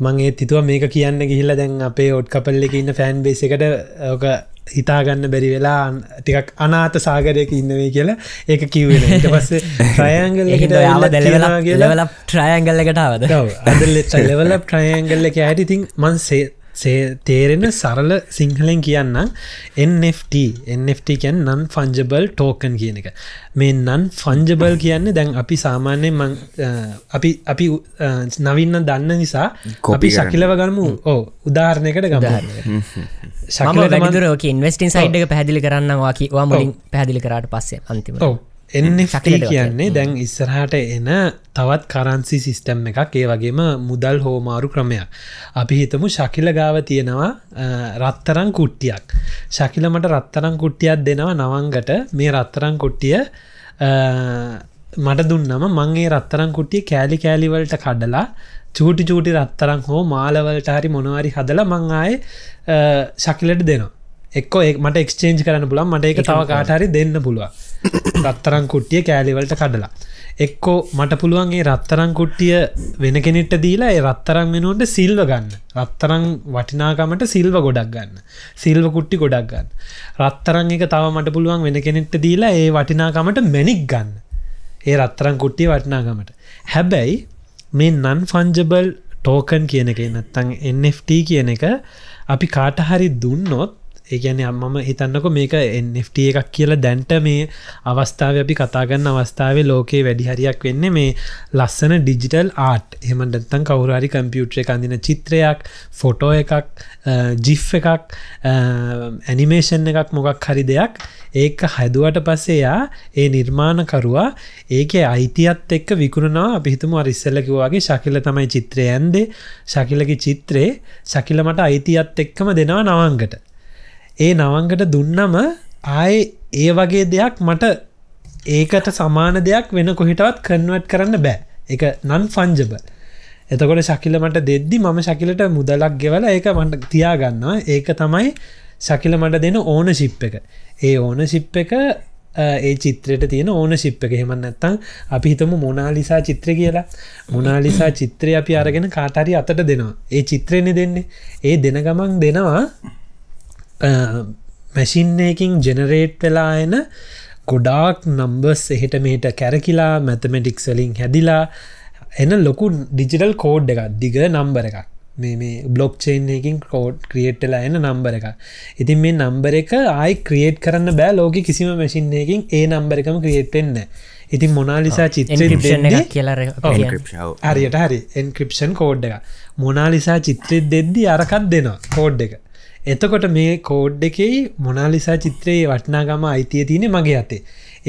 මම ඒත් හිතුවා මේක කියන්න ගිහිල්ලා දැන් අපේ ඔඩ් කපල් එකේ ඉන්න fan base එකට ඔක හිතාගන්න බැරි වෙලා ටිකක් අනාත සාගරයක ඉන්නවේ කියලා ඒක කිව්වේ නෑ ඊට පස්සේ ට්‍රයැන්ගල් එකට ආව දෙලෙවලක් දෙලෙවලක් ට්‍රයැන්ගල් එකට ආවද ඔව් අදලෙත් දෙලෙවලක් ට්‍රයැන්ගල් එකේ ඇයි ඉතින් මං සේ තේරෙන සරල සිංහලෙන් කියන්නම් N F T N F T කියන්නේ non fungible token කියන එක මේ non fungible කියන්නේ දැන් අපි සාමාන්‍යයෙන් මං අපි අපි නවින්න දන්න නිසා අපි ශකිලව ගමු ඔව් උදාහරණයකට ගමු ඉන්වස්ටින් සයිඩ් එක පැදිලි කරන්නවා කිවා මුලින් පැදිලි කරාට පස්සේ අන්තිම එන් එෆ් ටී කියන්නේ දැන් ඉස්සරහට එන තවත් කරන්සි සිස්ටම් එකක් ඒ වගේම මුදල් හෝමාරු ක්‍රමයක් අපි හිතමු ශකිල ගාව තියෙනවා රත්තරන් කුට්ටියක් ශකිල මට රත්තරන් කුට්ටියක් දෙනවා නවංගට මේ රත්තරන් කුට්ටිය මට දුන්නම මං ඒ රත්තරන් කුට්ටිය කෑලි කෑලි වලට කඩලා චූටි චූටි රත්තරන් හෝ මාලවලට හරි මොනවාරි හදලා මං ආයේ ශකිලට දෙනවා එක්කෝ මට එක්ස්චේන්ජ් කරන්න පුළුවන් මට ඒක තව කාට හරි දෙන්න පුළුවන් රත්තරන් කුට්ටිය කෑලි වලට කඩලා එක්කෝ මට පුළුවන් ඒ රත්තරන් කුට්ටිය වෙන කෙනෙක්ට දීලා ඒ රත්තරන් වෙනුවට සිල්ව ගන්න රත්තරන් වටිනාකමට සිල්ව ගොඩක් ගන්න සිල්ව කුට්ටි ගොඩක් ගන්න රත්තරන් එක තව මට පුළුවන් වෙන කෙනෙක්ට දීලා ඒ වටිනාකමට මැණික් ගන්න ඒ රත්තරන් කුට්ටිය වටිනාකමට හැබැයි මේ non fungible token කියන එක නැත්තම් එන් එෆ් ටී කියන එක අපි කාට හරි දුන්නොත් ඒ කියන්නේ මම හිතන්නකෝ මේක එන් එෆ් ටී එකක් කියලා දැන්ට මේ අවස්ථාවේ අපි කතා කරන අවස්ථාවේ ලෝකේ වැඩි හරියක් වෙන්නේ මේ ලස්සන digital art එහෙම නැත්තම් කවුරු හරි කම්පියුටර් එකේ අඳින චිත්‍රයක් ෆොටෝ එකක් GIF එකක් animation එකක් මොකක් හරි දෙයක් ඒක හැදුවට පස්සේ යා ඒ නිර්මාණකරුවා ඒකේ අයිතියත් එක්ක විකුණනවා අපි හිතමු අර ඉස්සෙල්ලා කිව්වා වගේ ශකිල තමයි චිත්‍රය ඇන්දේ ශකිලගේ චිත්‍රේ ශකිල මට අයිතියත් එක්කම දෙනවා නවංගට ඒ නවංගට දුන්නම ආයේ ඒ වගේ දෙයක් මට ඒකට සමාන දෙයක් වෙන කොහෙටවත් කන්වර්ට් කරන්න බෑ ඒක non fungible එතකොට ශකිල මට දෙද්දි මම ශකිලට මුදලක් ගෙවලා ඒක මට තියා ගන්නවා ඒක තමයි ශකිල මට දෙන ඕනර්ෂිප් එක ඒ ඕනර්ෂිප් එක ඒ චිත්‍රයට තියෙන ඕනර්ෂිප් එක එහෙම නැත්නම් අපි හිතමු මොනාලිසා චිත්‍රය කියලා මොනාලිසා චිත්‍රය අපි අරගෙන කාට හරි අතට දෙනවා ඒ චිත්‍රෙන්නේ දෙන්නේ ඒ දෙන ගමන් දෙනවා මැෂින් එකකින් ජෙනරේට් වෙලා එන ගොඩාක් නම්බර්ස් එහෙට මෙහෙට කැරකිලා මැතමැටික්ස් වලින් හැදිලා එන ලොකු ඩිජිටල් කෝඩ් එකක් දිග නම්බර් එකක් මේ මේ blockchain එකකින් create වෙලා එන number එකක්. ඉතින් මේ number එක ආයි create කරන්න බෑ ලෝකෙ කිසිම machine එකකින් ඒ number එකම create වෙන්නේ නැහැ. ඉතින් මොනාලිසා චිත්‍රය දෙන්නේ කියලා හරියට හරි encryption code එක. මොනාලිසා චිත්‍රය දෙද්දි අරකක් දෙනවා code එක. එතකොට මේ code එකේ මොනාලිසා චිත්‍රයේ වටිනාකම අයිතිය තියෙන්නේ මගේ අතේ.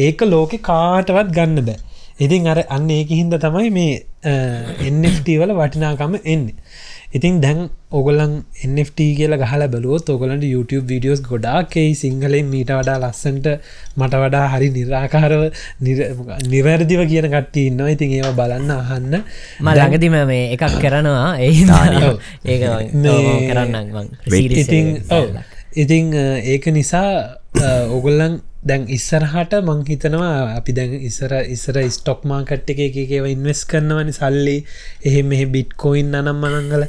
ඒක ලෝකෙ කාටවත් ගන්න බෑ. ඉතින් අර අන්න ඒකෙ හින්දා තමයි මේ N F T වල වටිනාකම එන්නේ. ඉතින් දැන් ඕගොල්ලන් N F T කියලා ගහලා බලුවොත් ඕගොල්ලන්ට YouTube videos ගොඩාක් ඒ සිංහලෙන් මීට වඩා ලස්සනට මට වඩා හරි निराකාරව නිවැරදිව කියන කට්ටිය ඉන්නවා. ඉතින් ඒව බලන්න අහන්න මම ළඟදිම මේ එකක් කරනවා ඒ ඒක කරන්නම් මම සීරීස් එක. ඉතින් ඒක නිසා ඕගොල්ලන් දැන් ඉස්සරහට මම හිතනවා අපි දැන් ඉස්සර ඉස්සර ස්ටොක් මාකට් එකේ එක එක ඒවා ඉන්වෙස්ට් කරනවානේ සල්ලි. එහෙම මෙහෙ බිට්කොයින් අනම් අනම් වල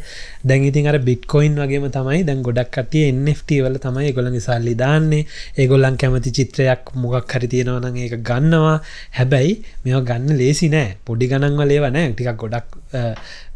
දැන් ඉතින් අර බිට්කොයින් වගේම තමයි දැන් ගොඩක් කට්ටිය N F T වල තමයි ඒගොල්ලන්ගේ සල්ලි දාන්නේ. ඒගොල්ලන් කැමති චිත්‍රයක් මොකක් හරි තියෙනවා නම් ඒක ගන්නවා. හැබැයි මේවා ගන්න ලේසි නෑ. පොඩි ගණන් වල ඒවා නෑ. ටිකක් ගොඩක්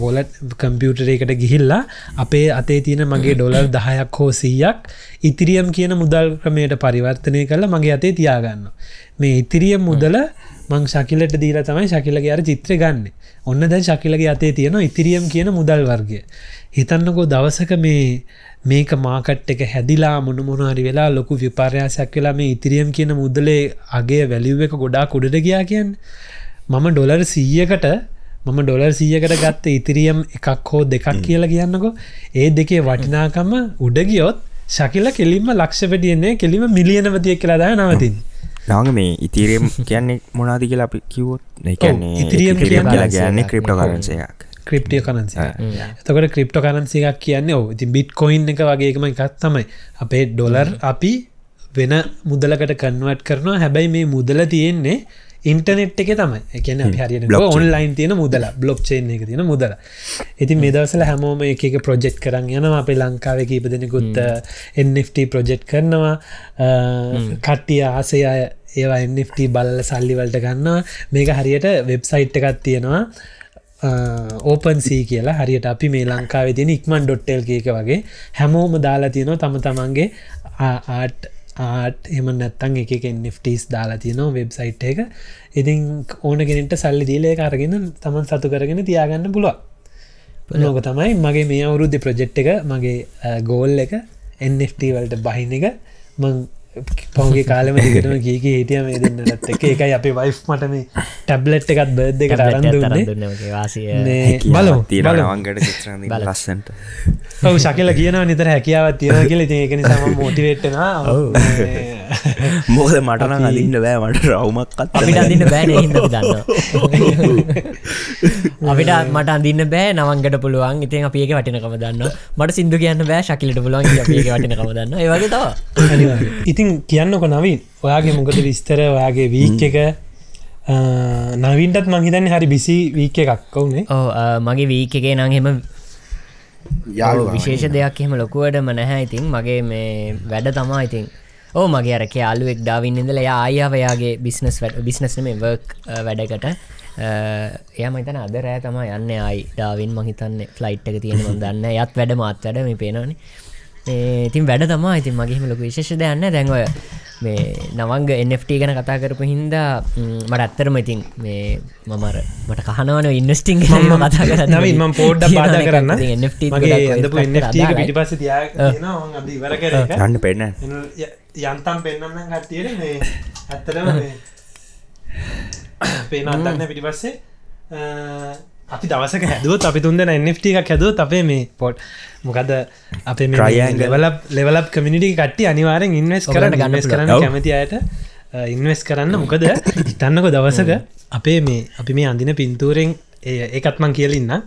වොලට් කම්පියුටර් එකට ගිහිල්ලා අපේ අතේ තියෙන මගේ ඩොලර් දහයක් හෝ සීයක් ඉතිරියම් කියන මුදල් ක්‍රමයට පරිවර්තනය කරලා මගේ අතේ තියාගන්න. මේ ඉතිරියම් මුදල මං ශකිලට දීලා තමයි ශකිලගේ අර චිත්‍රය ගන්න. ඔන්න දැන් ශකිලගේ අතේ තියෙන ඉතිරියම් කියන මුදල් වර්ගය. හිතන්නකෝ දවසක මේ මේක මාකට් එක හැදිලා මොන මොන හරි වෙලා ලොකු විපර්යාසයක් වෙලා මේ ඉතිරියම් කියන මුදලේ අගේ වැලියු එක ගොඩාක් උඩට ගියා කියන්නේ මම ඩොලර් සීයකට මම ඩොලර් සීයකට ගත්ත ඉතිරියම් එකක් හෝ දෙකක් කියලා කියන්නකෝ. ඒ දෙකේ වටිනාකම උඩ ගියොත් ශකිල කෙලින්ම ලක්ෂපතියන්නේ කෙලිම මිලියනවතිය කියලා දාන නවතින්. නාග මේ ඉතිරියම් කියන්නේ මොනවද කියලා අපි කිව්වොත් ඒ කියන්නේ ඉතිරියම් කියලා කියන්නේ ක්‍රිප්ටෝකරන්සි එකක්. ක්‍රිප්ටෝකරන්සි. එතකොට ක්‍රිප්ටෝකරන්සි එකක් කියන්නේ ඔව් ඉතින් බිට්කොයින් එක වගේ එකම එකක් තමයි. අපේ ඩොලර් අපි වෙන මුදලකට කන්වර්ට් කරනවා. හැබැයි මේ මුදල තියෙන්නේ ඉන්ටනෙට් එක තමයි. ඒ කියන්නේ අපි හරියට ඔන්ලයින් තියෙන මුදල බ්ලොක්චේන් එක තියෙන මුදල. ඉතින් මේ දවස්වල හැමෝම එක එක ප්‍රොජෙක්ට් කරන් යනවා. අපේ ලංකාවේ කීප දෙනෙකුත් N F T ප්‍රොජෙක්ට් කරනවා. කට්ටිය ආසය ඒවා N F T බලලා සල්ලි වලට ගන්නවා. මේක හරියට වෙබ්සයිට් එකක් තියෙනවා OpenSea කියලා. හරියට අපි මේ ලංකාවේ තියෙන ikman dot l k එක වගේ හැමෝම දාලා තියෙනවා තම තමන්ගේ ආට් ආට් එහෙම නැත්තම් එක එක N F Ts දාලා තියෙනවා වෙබ්සයිට් එක. ඉතින් ඕන කෙනෙක්ට සල්ලි දීලා ඒක අරගෙන තමන් සතු කරගෙන තියාගන්න පුළුවන්. ලෝක තමයි මගේ මේ අවුරුද්දේ ප්‍රොජෙක්ට් එක මගේ ගෝල් එක N F T වලට බහින එක. මම පහුගිය කාලෙම දිගටම කී කී හිටියා මේ දෙන්නටත් එක්ක. ඒකයි අපේ වයිෆ් මට මේ ටැබ්ලට් එකත් බර්ත්ඩේ එකට අරන් දුන්නේ. මේ බලමු තියෙනවා වංගඩ චිත්‍රණ මේ ලස්සන්ට. ඔව් ශකිල කියනවා නිතර හැකියාවක් තියෙනවා කියලා. ඉතින් ඒක නිසා මම මොටිවේට් වෙනවා. මොකද මට නම් අඳින්න බෑ. මට රවුමක්වත් අපිට අඳින්න බෑනේ. හින්දා අපි දන්නවා. අපිට මට අඳින්න බෑ නවංගඩ පුළුවන්. ඉතින් අපි ඒකේ වටිනකම දන්නවා. මට සින්දු කියන්න බෑ ශකිලට පුළුවන් කියලා අපි ඒකේ වටිනකම දන්නවා. ඒ වගේ තමයි. අනිවාර්යයෙන්. ඉතින් කියන්නක නවී ඔයාගේ මොකද විස්තර ඔයාගේ වීක් එක නවීන්ටත් මං හිතන්නේ හරි බිසි වීක් එකක් වුනේ. ඔව් මගේ වීක් එකේ නම් එහෙම යාළුවා විශේෂ දෙයක් එහෙම ලොකුවටම නැහැ. ඉතින් මගේ මේ වැඩ තමයි ඉතින්. ඔව් මගේ අර කැලුවෙක් ඩාවින් ඉඳලා එයා ආයෙව එයාගේ බිස්නස් බිස්නස් නෙමෙයි වර්ක් වැඩකට එයා මං හිතන්නේ අද රෑ තමයි යන්නේ ආයි ඩාවින් මං හිතන්නේ ෆ්ලයිට් එක තියෙන මං දන්නේ නැහැ. එයාත් වැඩ මාත් වැඩ මේ පේනවනේ. ඒ ඉතින් වැඩ තමයි. ඉතින් මගේ හිම ලොකු විශේෂ දෙයක් නැහැ. දැන් ඔය මේ නවංග N F T ගැන කතා කරපු හින්දා මට ඇත්තටම ඉතින් මේ මම අර මට කහනවනේ ඉන්වෙස්ටිං ගැන මම කතා කරන්නේ. නවීන් මම පොඩ්ඩක් බාධා කරන්න. ඉතින් N F T මගේ අඳපු N F T එක පිටිපස්සේ තියාගෙන තියෙනවා. මම අද ඉවර කරේ එක. යන්න පෙන්නන්න. යන්තම් පෙන්නන්න නම් කට්ටියනේ මේ ඇත්තටම මේ පේනවත් නැහැ පිටිපස්සේ. අපි දවසක හැදුවොත් අපි තුන් දෙන N F T එකක් හැදුවොත් අපේ මේ පොඩ් මොකද අපේ මේ level up level up community කට්ටිය අනිවාර්යෙන් ඉන්වෙස්ට් කරන්න ගන්න කරන්න කැමති අයට ඉන්වෙස්ට් කරන්න. මොකද හිතන්නකෝ දවසක අපේ මේ අපි මේ අඳින පින්තූරෙන් ඒකත් මං කියලා ඉන්නම්.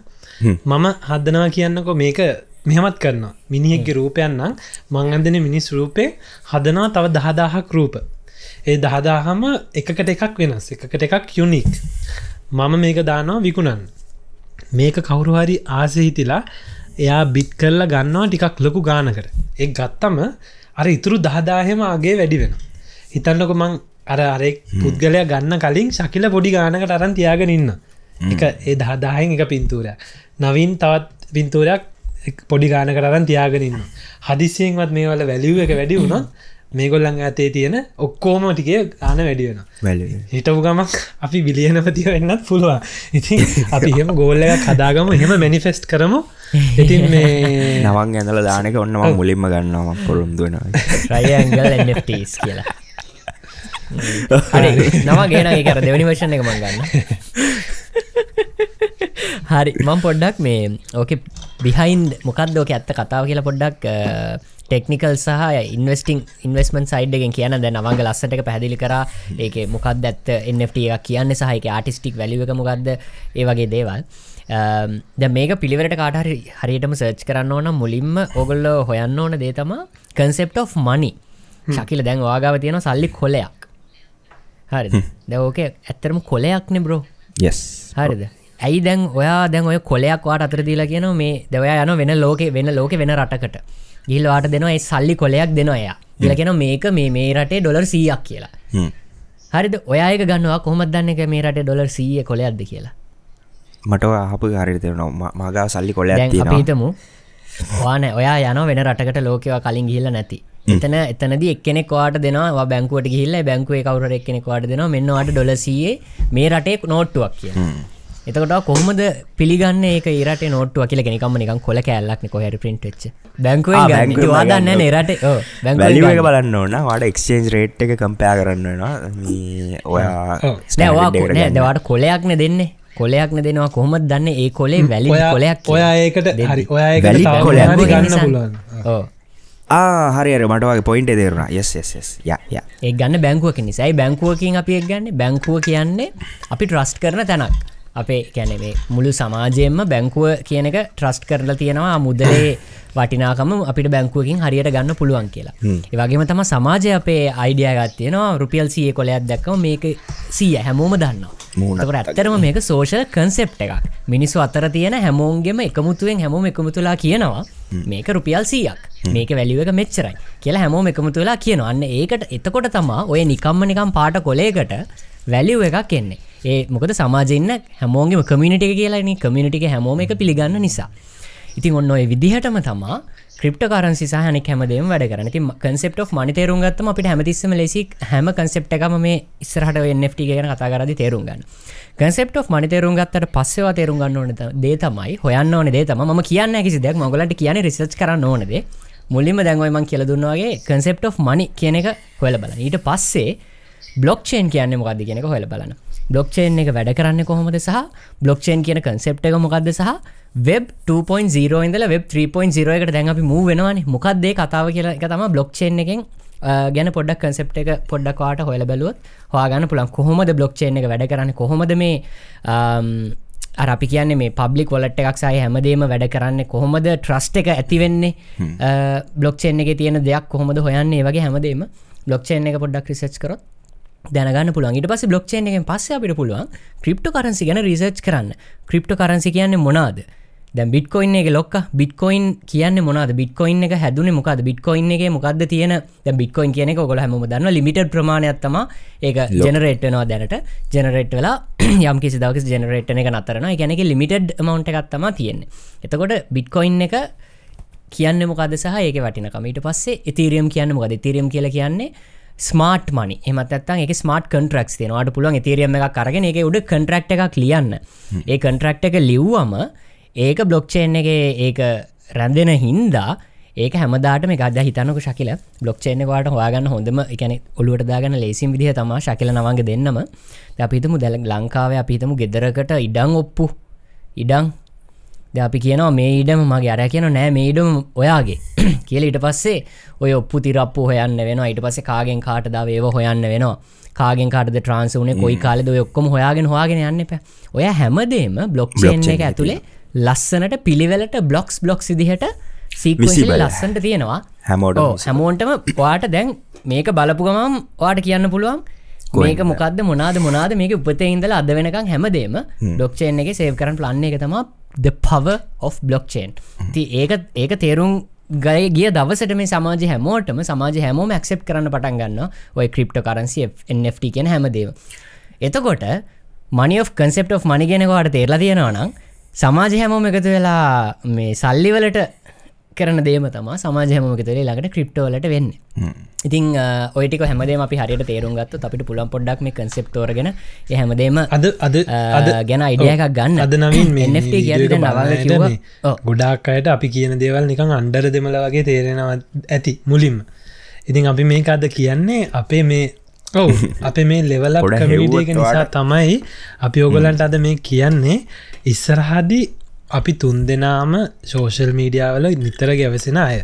මම හදනවා කියන්නකො මේක මෙහෙමත් කරනවා. මිනිහෙක්ගේ රූපයන් නම් මං අඳින මිනිස් රූපේ හදනවා තව දහදාහක් රූප. ඒ දහදාහම එකකට එකක් වෙනස්. එකකට එකක් යුනික්. මම මේක දානවා විකුණන්න. මේක කවුරු හරි ආසෙ හිටිලා එයා බිට් කරලා ගන්නවා ටිකක් ලොකු ගානකට. ඒක ගත්තම අර ඉතුරු දහදාහෙම ආගේ වැඩි වෙනවා. හිතන්නකො මං අර අර පුද්ගලයා ගන්න කලින් ශකිල පොඩි ගානකට අරන් තියාගෙන ඉන්න. එක ඒ දහදාහෙන් එක පින්තූරයක්. නවීන් තවත් පින්තූරයක් පොඩි ගානකට අරන් තියාගෙන ඉන්න. හදිසියෙන්වත් මේ වල වැලියු එක වැඩි වුණොත් මේගොල්ලන් ඇතේ තියෙන ඔක්කොම ටිකේ ගාන වැඩි වෙනවා. හිටපු ගමක් අපි බිලියනපති වෙන්නත් පුළුවන්. ඉතින් අපි එහෙම ගෝල් එකක් හදාගමු, එහෙම මැනිෆෙස්ට් කරමු. ඉතින් මේ නවන් ඇඳලා දාන එක ඔන්න මම මුලින්ම ගන්නවා. මම පොරොන්දු වෙනවා ට්‍රයිඇන්ගල් එන් එෆ් ටීස් කියලා. හරි නව ගේන එක අර දෙවෙනි version එක මම ගන්න. හරි මම පොඩ්ඩක් මේ ඕකේ behind මොකක්ද ඕකේ ඇත්ත කතාව කියලා පොඩ්ඩක් ටෙක්නිකල් සහ ඉන්වෙස්ටිං ඉන්වෙස්ට්මන්ට් සයිඩ් එකෙන් කියන දැන් නවංග ලස්සට එක පැහැදිලි කරා. ඒකේ මොකක්ද ඇත්ත එන් එෆ් ටී එකක් කියන්නේ සහ ඒකේ ආටිස්ටික් වැලියු එක මොකක්ද, ඒ වගේ දේවල්. දැන් මේක පිළිවෙලට කාට හරි හරියටම සර්ච් කරන්න ඕන නම් මුලින්ම ඕගොල්ලෝ හොයන්න ඕන දේ තමයි concept of money. ශකිල දැන් ඔයාගාව තියෙන සල්ලි කොලයක්. හරිද? දැන් ඕකේ ඇත්තටම කොලයක්නේ bro. Yes. හරිද? ඇයි දැන් ඔයා දැන් ඔය කොලයක් ඔයාට අතට දීලා කියනවා මේ දැන් ඔයා යනවා වෙන ලෝකේ වෙන ලෝකේ වෙන රටකට. ගිහිල්ලා ඔයාට දෙනවා ඒ සල්ලි කොලයක් දෙනවා එයා. කියලා කියනවා මේක මේ මේ රටේ ඩොලර් සීයක් කියලා. හරිද? ඔයා ඒක ගන්නවා කොහොමද දන්නේ මේ රටේ ඩොලර් සීයේ කොලයක්ද කියලා? මට හපු හරියට තේරෙනවා. මාගාව සල්ලි කොලයක් තියෙනවා. දැන් අපි හිතමු ඔයා නෑ ඔයා යනවා වෙන රටකට ලෝකේවා කලින් ගිහිල්ලා නැති. එතන එතනදී එක්කෙනෙක් ඔයාට දෙනවා ඔයා බැංකුවට ගිහිල්ලා ඒ බැංකුවේ කවුරු හරි එක්කෙනෙක් ඔයාට දෙනවා මෙන්න ඔයාට ඩොලර් සීයේ මේ රටේ නෝට්ටුවක් කියලා. එතකොට ඔයා කොහොමද පිළිගන්නේ ඒක ඒ රටේ නෝට්ටුව කියලා? කෙනෙක්ම නිකන් කොල කෑල්ලක් නේ කොහේ හරි print වෙච්ච. බැංකුවෙන් ගන්න. ඒක ඔයා දන්නේ නෑ රටේ. ඔව් බැංකුවේ value එක බලන්න ඕන. ඔයාට exchange rate එක compare කරන්න වෙනවා. මේ ඔයා නෑ ඔයා නෑ ඔයාට කොලයක් නේ දෙන්නේ. කොලයක්න දෙනවා කොහොමද දන්නේ ඒ කොලේ වැලි කොලයක් ඔයා ඒකට හරි ඔයා ඒකට තව කොලයක් ගන්න පුළුවන්. ඔව් ආ හරි හරි මට වගේ පොයින්ට් එක තේරුණා. yes yes yes යා යා ඒක ගන්න බැංකුවක නිසා. ඒ බැංකුවකින් අපි ඒක ගන්න. බැංකුව කියන්නේ අපි ට්‍රස්ට් කරන තැනක්. අපේ කියන්නේ මේ මුළු සමාජයෙන්ම බැංකුව කියන එක ට්‍රස්ට් කරලා තියෙනවා මුදලේ වටිනාකම අපිට බැංකුවකින් හරියට ගන්න පුළුවන් කියලා. ඒ වගේම තමයි සමාජයේ අපේ අයිඩියා එකක් තියෙනවා රුපියල් සීයේ කොලයක් දැක්කම මේක සීය හැමෝම දන්නවා. ඒකට ඇත්තටම මේක සෝෂල් කන්සෙප්ට් එකක්. මිනිස්සු අතර තියෙන හැමෝන්ගෙම එකමුතුවෙන් හැමෝම එකමුතුලා කියනවා මේක රුපියල් සීයක් මේක වැලියු එක මෙච්චරයි කියලා හැමෝම එකමුතුලා කියනවා. අන්න ඒකට එතකොට තමයි ඔය නිකම්ම නිකම් පාට කොලයකට වැලියු එකක් එන්නේ. ඒ මොකද සමාජයේ ඉන්න හැමෝන්ගෙම කමියුනිටි එක කියලානේ. කමියුනිටි එක හැමෝම එක පිළිගන්න නිසා. ඉතින් ඔන්න ඔය විදිහටම තමයි ක්‍රිප්ටෝකරන්සි සහ අනෙක් හැමදේම වැඩ කරන්නේ. ඉතින් concept of money තේරුම් ගත්තම අපිට හැමතිස්සෙම ලේසි හැම concept එකම මේ ඉස්සරහට ඔය එන් එෆ් ටී ගැන කතා කරද්දී තේරුම් ගන්න. concept of money තේරුම් ගත්තට පස්සේ ඔයා තේරුම් ගන්න ඕනේ දේ තමයි හොයන්න ඕනේ දේ තමයි මම කියන්නේ කිසි දෙයක්. මම ඔයගලන්ට කියන්නේ රිසර්ච් කරන්න ඕනේ දේ. මුලින්ම දැන් ඔය මම කියලා දුන්නා වගේ concept of money කියන එක හොයලා බලන්න. ඊට පස්සේ blockchain කියන්නේ මොකද්ද කියන එක හොයලා බලන්න. blockchain එක වැඩ කරන්නේ කොහොමද සහ blockchain කියන concept එක මොකද්ද සහ Web two point zero ඉඳලා Web three point zero එකට දැන් අපි move වෙනවානේ. මොකක්ද ඒ කතාව කියලා එක තමයි blockchain එකෙන් ගැන පොඩ්ඩක් concept එක පොඩ්ඩක් වාට හොයලා බැලුවොත් හොයාගන්න පුළුවන්. කොහොමද blockchain එක වැඩ කරන්නේ? කොහොමද මේ අර අපි කියන්නේ මේ public wallet එකක් සහ හැමදේම වැඩ කරන්නේ? කොහොමද trust එක ඇති වෙන්නේ? blockchain එකේ තියෙන දෙයක් කොහොමද හොයන්නේ? ඒ වගේ හැමදේම blockchain එක පොඩ්ඩක් research කරොත් දැනගන්න පුළුවන්. ඊට පස්සේ blockchain එකෙන් පස්සේ අපිට පුළුවන් cryptocurrency ගැන research කරන්න. cryptocurrency කියන්නේ මොනවද? දැන් බිට්කොයින් එක ලොක්ක බිට්කොයින් කියන්නේ මොනවද? බිට්කොයින් එක හැදුනේ මොකද්ද? බිට්කොයින් එකේ මොකද්ද තියෙන? දැන් බිට්කොයින් කියන එක ඔයගොල්ලෝ හැමෝම දන්නවා ලිමිටඩ් ප්‍රමාණයක් තමයි ඒක ජෙනරේට් වෙනවා. දැනට ජෙනරේට් වෙලා යම් කිසි දවසක ජෙනරේට් වෙන එක නතර වෙනවා. ඒ කියන්නේ ඒකේ ලිමිටඩ් amount එකක් තමයි තියෙන්නේ. එතකොට බිට්කොයින් එක කියන්නේ මොකද්ද සහ ඒකේ වටිනකම. ඊට පස්සේ Ethereum කියන්නේ මොකද්ද? Ethereum කියලා කියන්නේ smart money. එහෙමත් නැත්නම් ඒකේ smart contracts තියෙනවා. ඔයාලට පුළුවන් Ethereum එකක් අරගෙන ඒකේ උඩ contract එකක් ලියන්න. ඒ contract එක ලිව්වම ඒක බ්ලොක්්චේන් එක ඒක රැඳෙන හින්දා ඒක හැමදාට මේ ගද හිතනක ශකිල බ්ලොක්්චේන් එකවාට හොයාගන්න හොඳම එකැන ඔලුවට දාගන්න ලේසිම් විදිහ තමා ශකිල නවංග දෙන්නම. අපිහිතමු දැල ලංකාවේ අපිහිතමු ගෙදරකට ඉඩං ඔප්පු ඉඩං ද අපි කියනවා මේ ඉඩම මගේ අර කියන නෑ මේ ඉඩම ඔයාගේ කියල. ඉට පස්සේ ඔය ඔප්පු තිරප්පු හොයන්න වෙන. ඊට පස්සේ කාගෙන් කාට දාව ඒව හොයන්න වෙනවා. කාගෙන් කාටද ට්‍රන්සුනේ කොයි කාලෙද ඔක්කොම හොයාගෙන හොයාගෙන යන්න එපා. ඔය හැමදේම බ්ලොක්්චේන් එක ඇතුලේ ලස්සනට පිළිවෙලට බ්ලොක්ස් බ්ලොක්ස් විදිහට සීක්වෙන්ෂලි ලස්සනට තියෙනවා. හැමෝටම හැමෝන්ටම ඔයාට දැන් මේක බලපු ගමන් ඔයාට කියන්න පුළුවන් මේක මොකද්ද මොනාද මොනාද මේක උපතේ ඉඳලා අද වෙනකන් හැමදේම blockchain එකේ save කරන්න plan එක තමයි the power of blockchain. ඉතින් ඒක ඒක තේරුම් ගය ගිය දවසට මේ සමාජයේ හැමෝටම සමාජයේ හැමෝම accept කරන්න පටන් ගන්නවා ඔය cryptocurrency N F T කියන හැමදේම. එතකොට money of concept of money කියන කොහට තේරලා තියෙනවා නම් සමාජයේ හැමෝම එකතු වෙලා මේ සල්ලි වලට කරන දේම තමයි සමාජයේ හැමෝම එකතු වෙලා ඊළඟට ක්‍රිප්ටෝ වලට වෙන්නේ. ඉතින් ඔය ටික හැමදේම අපි හරියට තේරුම් ගත්තොත් අපිට පුළුවන් පොඩ්ඩක් මේ concept වරගෙන ඒ හැමදේම අද අද අද ගැන idea එකක් ගන්න. අද නමින් මේ N F T කියන්නේ නවල් කිව්වා. ගොඩාක් අයට අපි කියන දේවල් නිකන් අnder දෙමළ වගේ තේරෙනවා ඇති මුලින්ම. ඉතින් අපි මේක අද කියන්නේ අපේ මේ ඔව් අපේ මේ level up community එක නිසා තමයි අපි ඔයගලන්ට අද මේ කියන්නේ. ඉස්සරහදී අපි තුන්දෙනාම social media වල නිතර ගැවසෙන අය.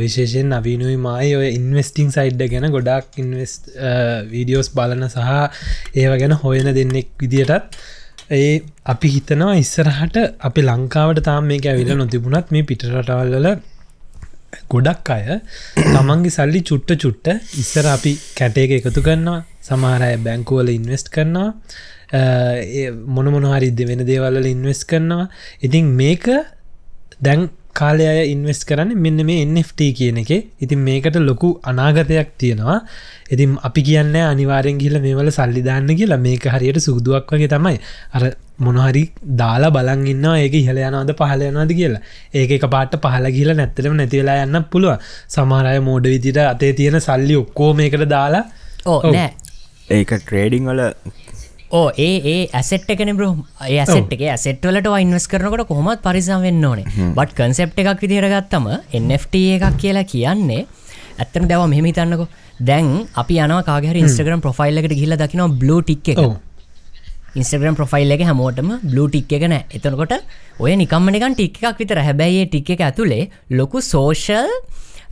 විශේෂයෙන් නවීනුයි මායි ඔය ඉන්වෙස්ටිං සයිඩ් ගැන ගොඩාක් ඉන්වෙස්ට් වීඩියෝස් බලන සහ ඒව ගැන හොයන දෙන්නෙක් විදියටත් ඒ අපි හිතනවා ඉස්සරහට අපි ලංකාවට තාම මේක ඇවිල්ලා නොතිබුණත් මේ පිට රටවල් වල ගොඩක් අය තමන්ගේ සල්ලි චුට්ට චුට්ට ඉස්සර අපි කැටේක එකතු කරනවා සමහර අය බැංකුවල ඉන්වෙස්ට් කරනවා මොන මොන හරි වෙන දේවල් වල ඉන්වෙස්ට් කරනවා. ඉතින් මේක දැන් කාලේ අය ඉන්වෙස්ට් කරන්නේ මෙන්න මේ N F T කියන එකේ. ඉතින් මේකට ලොකු අනාගතයක් තියෙනවා. ඉතින් අපි කියන්නේ අනිවාර්යෙන් ගිහලා මේ වල සල්ලි දාන්න කියලා. මේක හරියට සූදුවක් වගේ තමයි. අර මොනහරි දාලා බලන් ඉන්නවා ඒක ඉහළ යනවද පහළ යනවද කියලා. ඒක එක පාට පහළ ගිහලා නැත්තරම නැති වෙලා යන්න පුළුවන්. සමහර අය මෝඩ විදිහට අතේ තියෙන සල්ලි ඔක්කොම මේකට දාලා ඕ නෑ. ඒක ට්‍රේඩින් වල ඕ ඒ ඒ ඇසෙට් එකනේ බ්‍රෝ. ඒ ඇසෙට් එකේ ඇසෙට් වලට ඔය ඉන්වෙස්ට් කරනකොට කොහොමවත් පරිස්සම් වෙන්න ඕනේ. බට් concept එකක් විදිහට ගත්තම N F T එකක් කියලා කියන්නේ ඇත්තටම දැන් මෙහෙම හිතන්නකෝ. දැන් අපි යනවා කාගේ හරි Instagram profile එකට ගිහලා දකිනවා blue tick එක. ඉන්ස්ටග්‍රම් ප්‍රොෆයිල් එක හැමෝටම බ්ලූ ටික් එක නෑ. එතනකොට ඔය නිකම්ම නිකන් ටික් එකක් විතර. හැබැයි ඒ ටික් එක ඇතුලේ ලොකු සෝෂල්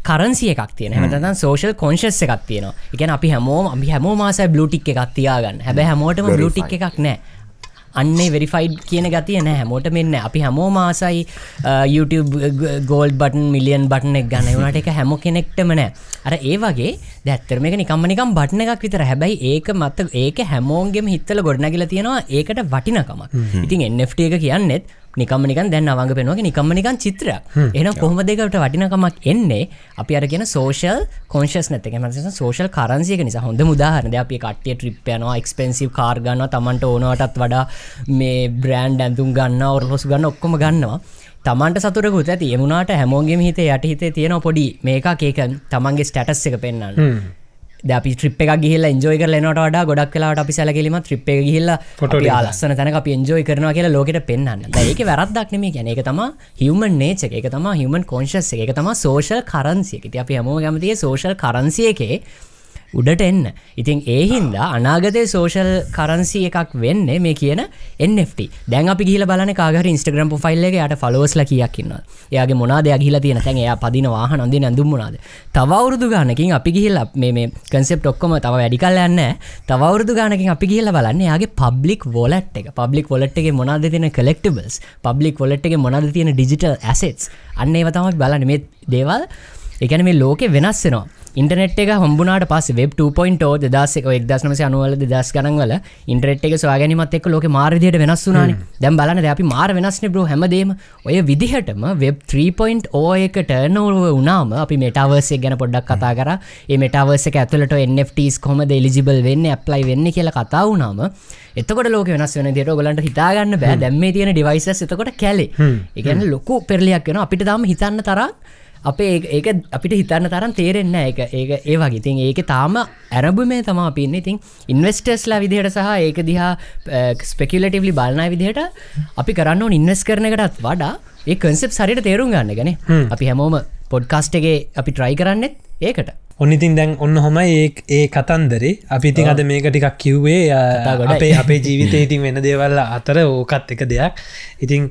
කරන්සි එකක් තියෙනවා. එහෙම නැත්නම් සෝෂල් කොන්ෂස් එකක් තියෙනවා. ඒ කියන්නේ අපි හැමෝම අපි හැමෝම ආසයි බ්ලූ ටික් එකක් තියාගන්න. හැබැයි හැමෝටම බ්ලූ ටික් එකක් නෑ. අන්නේ වෙරිෆයිඩ් කියන ගතිය නෑ හැමෝටම එන්නේ. අපි හැමෝම ආසයි YouTube gold button million button එක ගන්න. ඒ උනාට ඒක හැම කෙනෙක්ටම නෑ. අර ඒ වගේ දැන් ඇත්තට මේක නිකම්ම නිකම් button එකක් විතර. හැබැයි ඒක මත ඒක හැමෝන්ගෙම හිතවල ගොඩනැගිලා තියෙනවා. ඒකට වටිනකමක්. ඉතින් N F T එක කියන්නේත් නිකම්ම නිකන් දැන් අවංග පෙන්වගේ නිකම්ම නිකන් චිත්‍රයක්. එහෙනම් කොහොමද ඒකට වටිනකමක් එන්නේ? අපි අර කියන social consciousness එක. එහෙනම් සෝෂල් social currency එක නිසා හොඳම උදාහරණ. දැන් අපි කට්ටිය trip යනවා, expensive car ගන්නවා, Tamanට ඕනවටත් වඩා මේ බ්‍රෑන්ඩ් ඇඳුම් ගන්නවා, ඔරලොසු ගන්න ඔක්කොම ගන්නවා. Tamanට සතුටකුත් ඇති. ඒ වුණාට හැමෝගෙම හිතේ යට හිතේ තියෙන පොඩි මේකක් ඒක Tamanගේ status එක පෙන්වන්න. දැපි ට්‍රිප් එකක් ගිහිල්ලා එන්ජොයි කරලා එනවට වඩා ගොඩක් වෙලාවට අපි සැලකිලිමත් ට්‍රිප් එක ගිහිල්ලා අපි ආලස්සන තැනක අපි එන්ජොයි කරනවා කියලා ලෝකෙට පෙන්වන්න. දැන් ඒකේ වැරද්දක් නෙමෙයි කියන්නේ. ඒක තමයි human nature එක. ඒක තමයි human consciousness එක. ඒක තමයි social currency එක. ඉතින් අපි හැමෝම කැමතියි social currency එකේ උඩට එන්න. ඉතින් ඒ හින්දා අනාගතයේ social currency එකක් වෙන්නේ මේ කියන N F T. දැන් අපි ගිහිල්ලා බලන්නේ කාගේ හරි Instagram profile එකේ යාට followersලා කීයක් ඉන්නවද? එයාගේ මොනවාද එයා ගිහිල්ලා තියෙන තැන්, එයා පදින වාහන, අඳින ඇඳුම් මොනවාද? තව අවුරුදු ගානකින් අපි ගිහිල්ලා මේ මේ concept ඔක්කොම තව වැඩි කල් යන්නේ නැහැ. තව අවුරුදු ගානකින් අපි ගිහිල්ලා බලන්නේ එයාගේ public wallet එක. public wallet එකේ මොනවාද තියෙන collectibles? public wallet එකේ මොනවාද තියෙන digital assets? අන්න ඒවා තමයි බලන්නේ. මේ දේවල් ඒ කියන්නේ මේ ලෝකේ වෙනස් වෙනවා. ඉන්ටර්නෙට් එක හම්බුණාට පස්සේ web two point oh two thousand nineteen ninety වල two thousand ගණන් වල ඉන්ටර්නෙට් එක සොයාගැනීමත් එක්ක ලෝකේ මාර විදිහට වෙනස් වුණානේ. දැන් බලන්න දැන් අපි මාර වෙනස්නේ බ්‍රෝ හැමදේම. ඔය විදිහටම web three point oh එක ටර්න් ඕවර් වුණාම අපි metaverse එක ගැන පොඩ්ඩක් කතා කරා. මේ metaverse එක ඇතුළට N F Ts කොහොමද eligible වෙන්නේ, apply වෙන්නේ කියලා කතා වුණාම එතකොට ලෝකේ වෙනස් වෙන විදිහට ඔයගලන්ට හිතා ගන්න බෑ. දැන් මේ තියෙන devices එතකොට කැලේ. ඒ කියන්නේ ලොකු පෙරලියක් වෙනවා. අපිට තාම හිතන්න තරම් අපේ ඒක අපිට හිතන්න තරම් තේරෙන්නේ නැහැ. ඒක ඒක ඒ වගේ. ඉතින් ඒකේ තාම අරබුමේ තමයි අපි ඉන්නේ. ඉතින් ඉන්වෙස්ටර්ස්ලා විදිහට සහ ඒක දිහා ස්පෙකියුලටිව්ලි බලන අය විදිහට අපි කරන්න ඕන ඉන්වෙස්ට් කරන එකටත් වඩා ඒ concepts හරියට තේරුම් ගන්න එකනේ. අපි හැමෝම podcast එකේ අපි try කරන්නේත් ඒකට. ඔන්න ඉතින් දැන් ඔන්න හොමයි ඒ ඒ කතන්දරේ. අපි ඉතින් අද මේක ටිකක් කිව්වේ අපේ අපේ ජීවිතේ ඉතින් වෙන දේවල් අතර ඕකත් එක දෙයක්. ඉතින්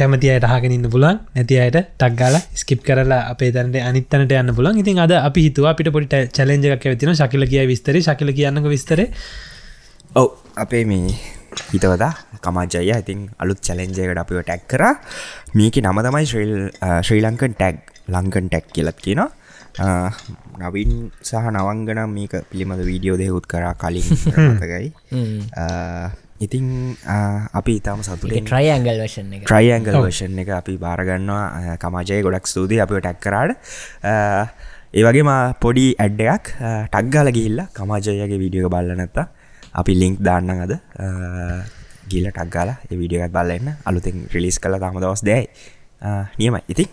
කැමති අයට අහගෙන ඉන්න පුළුවන්, නැති අයට ටක් ගාලා ස්කිප් කරලා අපේ දැනට අනිත් තැනට යන්න පුළුවන්. ඉතින් අද අපි හිතුවා අපිට පොඩි චැලෙන්ජ් එකක් ඇවිත් තියෙනවා. ශකිල කියයි විස්තරේ. ශකිල කියන්නක විස්තරේ. ඔව් අපේ මේ හිතවදා කමාජය I think අලුත් challenge එකකට අපිව tag කරා. මේකේ නම තමයි ශ්‍රී ලංකන් tag ලංකන් tag කියලා කියනවා. නවින් සහ නවංගන මේක පිළිබඳ වීඩියෝ දෙකක් කරා කලින් මතකයි. ඉතින් අපි ඊටම සතුටින් ට්‍රයිඇන්ගල් version එක ට්‍රයිඇන්ගල් version එක අපි බාර ගන්නවා. කමාජය ගොඩක් ස්තුතියි අපිව tag කරාට. ඒ වගේම පොඩි ඇඩ් එකක් ටග් ගාලා ගිහිල්ලා කමාජයගේ වීඩියෝ එක බලලා නැත්නම් අපි ලින්ක් දාන්නම් අද ගිහිල්ලා ටග් ගාලා ඒ වීඩියෝ එකත් බලලා ඉන්න. අලුතෙන් රිලීස් කළා තාම දවස් දෙකයි නියමයි. ඉතින්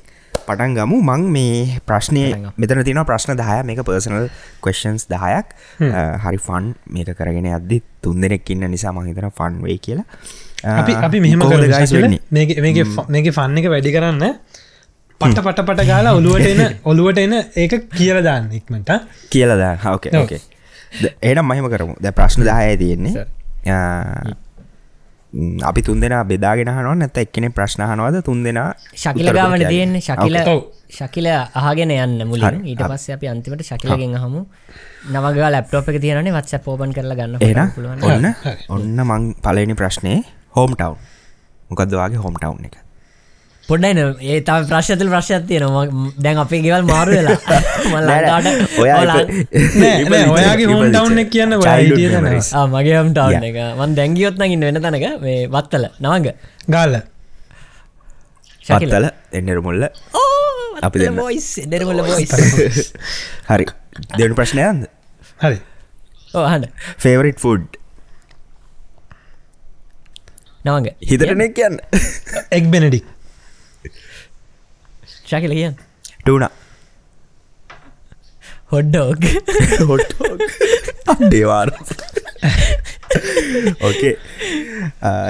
පටන් ගමු. මම මේ ප්‍රශ්නේ මෙතන තියෙනවා ප්‍රශ්න දහයක්. මේක පර්සනල් ක්වෙස්චන්ස් දහයක්. හරි ෆන් මේක කරගෙන යද්දි තුන් දෙනෙක් ඉන්න නිසා මම හිතනවා ෆන් වෙයි කියලා. අපි අපි මෙහෙම කරලා මේකේ මේකේ මේකේ ෆන් එක වැඩි කරන්න පට පට පට ගාලා ඔලුවට එන ඔලුවට එන ඒක කියලා දාන්න ඉක්මනට කියලා දාන්න. ඕකේ ඕකේ. එහෙනම් මම හිම කරමු. දැන් ප්‍රශ්න දහයයි තියෙන්නේ. අපි තුන් දෙනා බෙදාගෙන අහනවා නැත්නම් එක්කෙනෙක් ප්‍රශ්න අහනවාද? තුන් දෙනා ශකිල ගාමනේ තියෙන්නේ. ශකිල ශකිල අහගෙන යන්න මුලින්. ඊට පස්සේ අපි අන්තිමට ශකිලගෙන් අහමු. නවගා ලැප්ටොප් එක තියෙනවනේ WhatsApp ඕපන් කරලා ගන්න පුළුවන්. ඔන්න ඔන්න මං පළවෙනි ප්‍රශ්නේ home town. මොකද්ද ඔයාගේ home town එක? පොඩ්ඩයින ඒ තම ප්‍රශ්නතුල ප්‍රශ්නයක් තියෙනවා. දැන් අපේ ගෙවල් මාරු වෙලා මම ලංකාවට ඔයා නෑ ඔයාගේ හෝම් ටවුන් එක කියන්න ඔයා හිටිය තමයි. ආ මගේ හෝම් ටවුන් එක මම දැන් ගියොත් නම් ඉන්න වෙන තැනක මේ වත්තල නවංග ගාල්ල වත්තල එන්නරුමුල්ල ඕ අපි දෙන්න වොයිස් එන්නරුමුල්ල වොයිස්. හරි දෙවෙනි ප්‍රශ්නය යන්න. හරි ඔව් අහන්න. ෆේවරිට් ෆුඩ් නවංග හිතටනේ කියන්න. එක් බෙනෙඩික්ට් ශකිල කියන්න. ටූනා හොඩ්ඩෝග් හොඩ්ඩෝග් අඩේවාර. Okay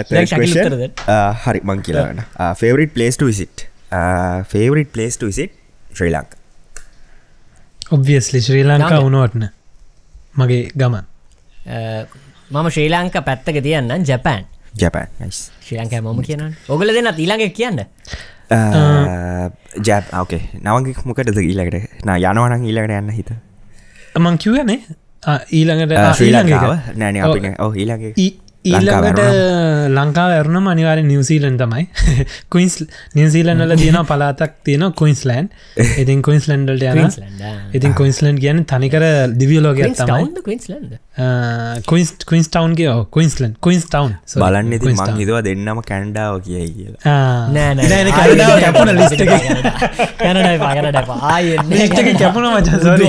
thanks question. හරි මං කියලා ගන්න. Favourite place to visit. Favourite place to visit Sri Lanka. Obviously Sri Lanka වුණාට නේ මගේ ගමන. මම ශ්‍රී ලංකා පැත්තක තියන්නම් Japan. Japan nice. Sri Lanka මම කියනවනේ. ඔයගොල්ලෝ දෙන්නත් ඊළඟට කියන්න. ජැප් ඕකේ නවගේ මොකටද ඊළඟට නා යනවනම් ඊළඟට යන්න හිත මං කියුවනේ ඊළඟට ඊළඟට නෑ නෑ අපි ඔව් ඊළඟට ඊළඟට ලංකාව යනම අනිවාර්යෙන් නිව්සීලන්ඩ් තමයි. ක්වීන්ස් නිව්සීලන්ඩ් වල තියෙන පළාතක් තියෙනවා ක්වීන්ස්ලෑන්ඩ්. ඉතින් ක්වීන්ස්ලෑන්ඩ් වලට යනවා. ඉතින් ක්වීන්ස්ලෑන්ඩ් කියන්නේ තනිකර දිව්‍ය ලෝකයක් තමයි. ක්වීන්ස්ලෑන්ඩ් ක්වීන්ස් ක්වීන්ස්ටවුන් කිය ඔව් ක්වීන්ස්ලෑන්ඩ් ක්වීන්ස්ටවුන්. බලන්න ඉතින් මං හිතුවා දෙන්නම කැනඩාව කියයි කියලා. නෑ නෑ නෑ කැනඩාව කැපුණා ලිස්ට් එකේ. කැනඩායි පා කැනඩායි පා ආයේ ලිස්ට් එකේ කැපුණා මචං සෝරි.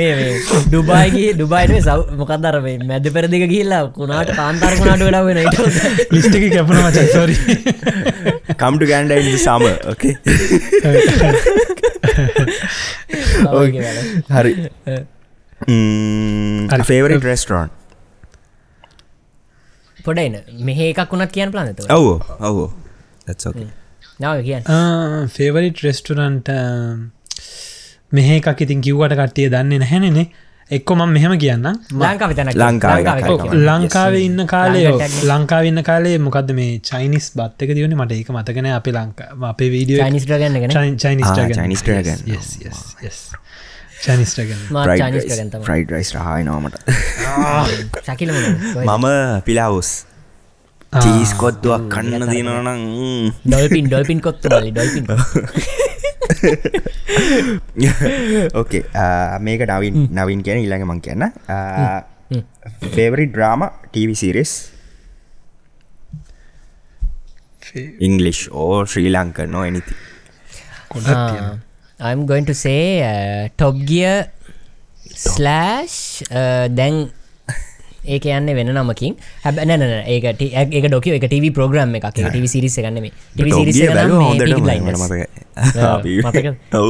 මේ මේ ඩුබායි ගියේ ඩුබායි නේ මොකක්ද අර මේ මැද පෙරදිග ගිහිල්ලා කුණාට කාන්තාර කුණාට වෙලා වෙන ඊට ලිස්ට් එකේ කැපුණා මචං sorry. come to Canada in the summer okay. okay hari mm our favorite restaurant පොඩයින මෙහෙ එකක් උනත් කියන්න බලන්න එතකොට. ඔව් ඔව් that's okay. now again uh favorite restaurant මෙහෙ එකක් ඉතින් කිව්වට කට්ටිය දන්නේ නැහනේ නේ. එක්කෝ මම මෙහෙම කියන්නම්. ලංකාවේ තැනක් ලංකාවේ ලංකාවේ ඉන්න කාලේ ලංකාවේ ඉන්න කාලේ මොකද්ද මේ චයිනීස් බත් එක දිවන්නේ මට ඒක මතක නෑ. අපේ ලංකාව අපේ වීඩියෝ චයිනීස් ඩ්‍රැගන් එක නේ. Chinese dragon Chinese dragon yes yes yes Chinese dragon මම චයිනීස් ඩ්‍රැගන් තමයි. ෆ්‍රයිඩ් රයිස් රහ වෙනවා මට. ශකිල මොනවා මම පිලාවුස් චීස් කොත්තුවක් කන්න දිනනවා නම් ඩොල්ෆින් ඩොල්ෆින් කොත්තු බලයි ඩොල්ෆින්. ඕකේ මේක නවින් නවින් කියන ඊළඟ මං කියන්න. Favourite drama TV series English or Sri Lanka no එනිති කොහොමද කියන්න. I'm going to say uh, Top Gear slash uh, දැන් ඒක යන්නේ වෙන නමකින්. හැබැයි නෑ නෑ ඒක ඒක ඩොකියු එක ටීවී ප්‍රෝග්‍රෑම් එකක්. ඒක ටීවී සීරීස් එකක් නෙමෙයි. ටීවී සීරීස් එක නම් මේ Peaky Blinders මතකයි. මතකද? ඔව්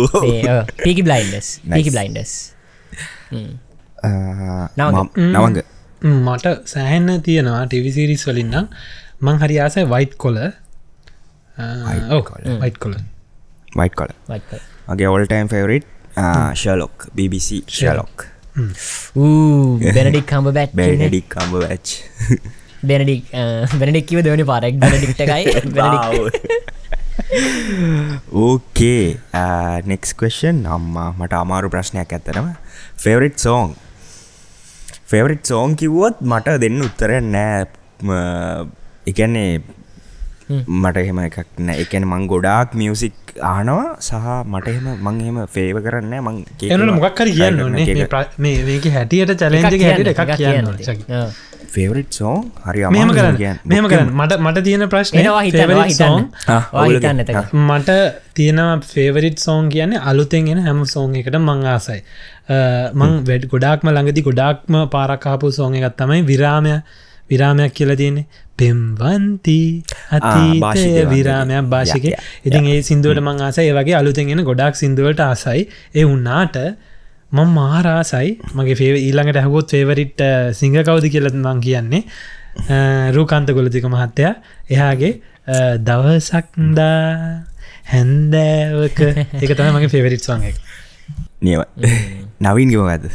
Peaky Blinders Peaky Blinders. Navanga මට සෑහෙන තියෙනවා ටීවී සීරීස් වලින් නම් මං හරි ආසයි White Collar. ඔව් White Collar White Collar White Collar. මගේ all time favorite Sherlock B B C Sherlock. Ooh, Benedict Cumberbatch. Benedict Cumberbatch. Benedict Benedict කිව්ව දෙවෙනි පාරක් Benedict එකයි Benedict. Okay, uh, next question. අම්මා මට අමාරු ප්‍රශ්නයක් ඇත්තටම. Favorite song. ෆෙවරිට් සෝන් කිව්වොත් මට දෙන්න උත්තරයක් නෑ. ඒ කියන්නේ මට එහෙම එකක් නෑ. ඒ කියන්නේ මම ගොඩාක් මියුසික් අහනවා සහ මට එහෙම මම එහෙම ෆේවර් කරන්නේ නෑ. මම කියනවා මොකක් හරි කියන්න ඕනේ. මේ මේ මේකේ හැටියට චැලෙන්ජ් එකේ හැටියට එකක් කියන්න ඕනේ. ෆෙවරිට් සෝන් හරි අමාරුයි කියන්නේ. මෙහෙම කරන්න. මට මට තියෙන ප්‍රශ්නේ ෆෙවරිට් සෝන්. මට තියෙනවා ෆෙවරිට් සෝන් කියන්නේ අලුතෙන් එන හැම සෝන් එකකටම මම ආසයි. මං වැඩ ගොඩාක්ම ළඟදී ගොඩාක්ම පාරක් ආපු සෝන් එකක් තමයි විරාමය විරාමයක් කියලා තියෙන්නේ. පෙම්වන්ති අතීතයේ විරාමයක් භාෂිකේ. ඉතින් ඒ සින්දුවට මං ආසයි. ඒ වගේ අලුතෙන් එන ගොඩාක් සින්දුවලට ආසයි. ඒ වුණාට මම මාර ආසයි. මගේ ෆේවරිට් ඊළඟට අහුවොත් ෆේවරිට් සිංගර් කවුද කියලා මං කියන්නේ. රුකන්ත ගුණතිලක මහත්තයා. එයාගේ දවසක් දා හැන්දෑවක ඒක තමයි මගේ ෆේවරිට් සෝන් එක. නියමයි. නවීන්ගේ මොකද මම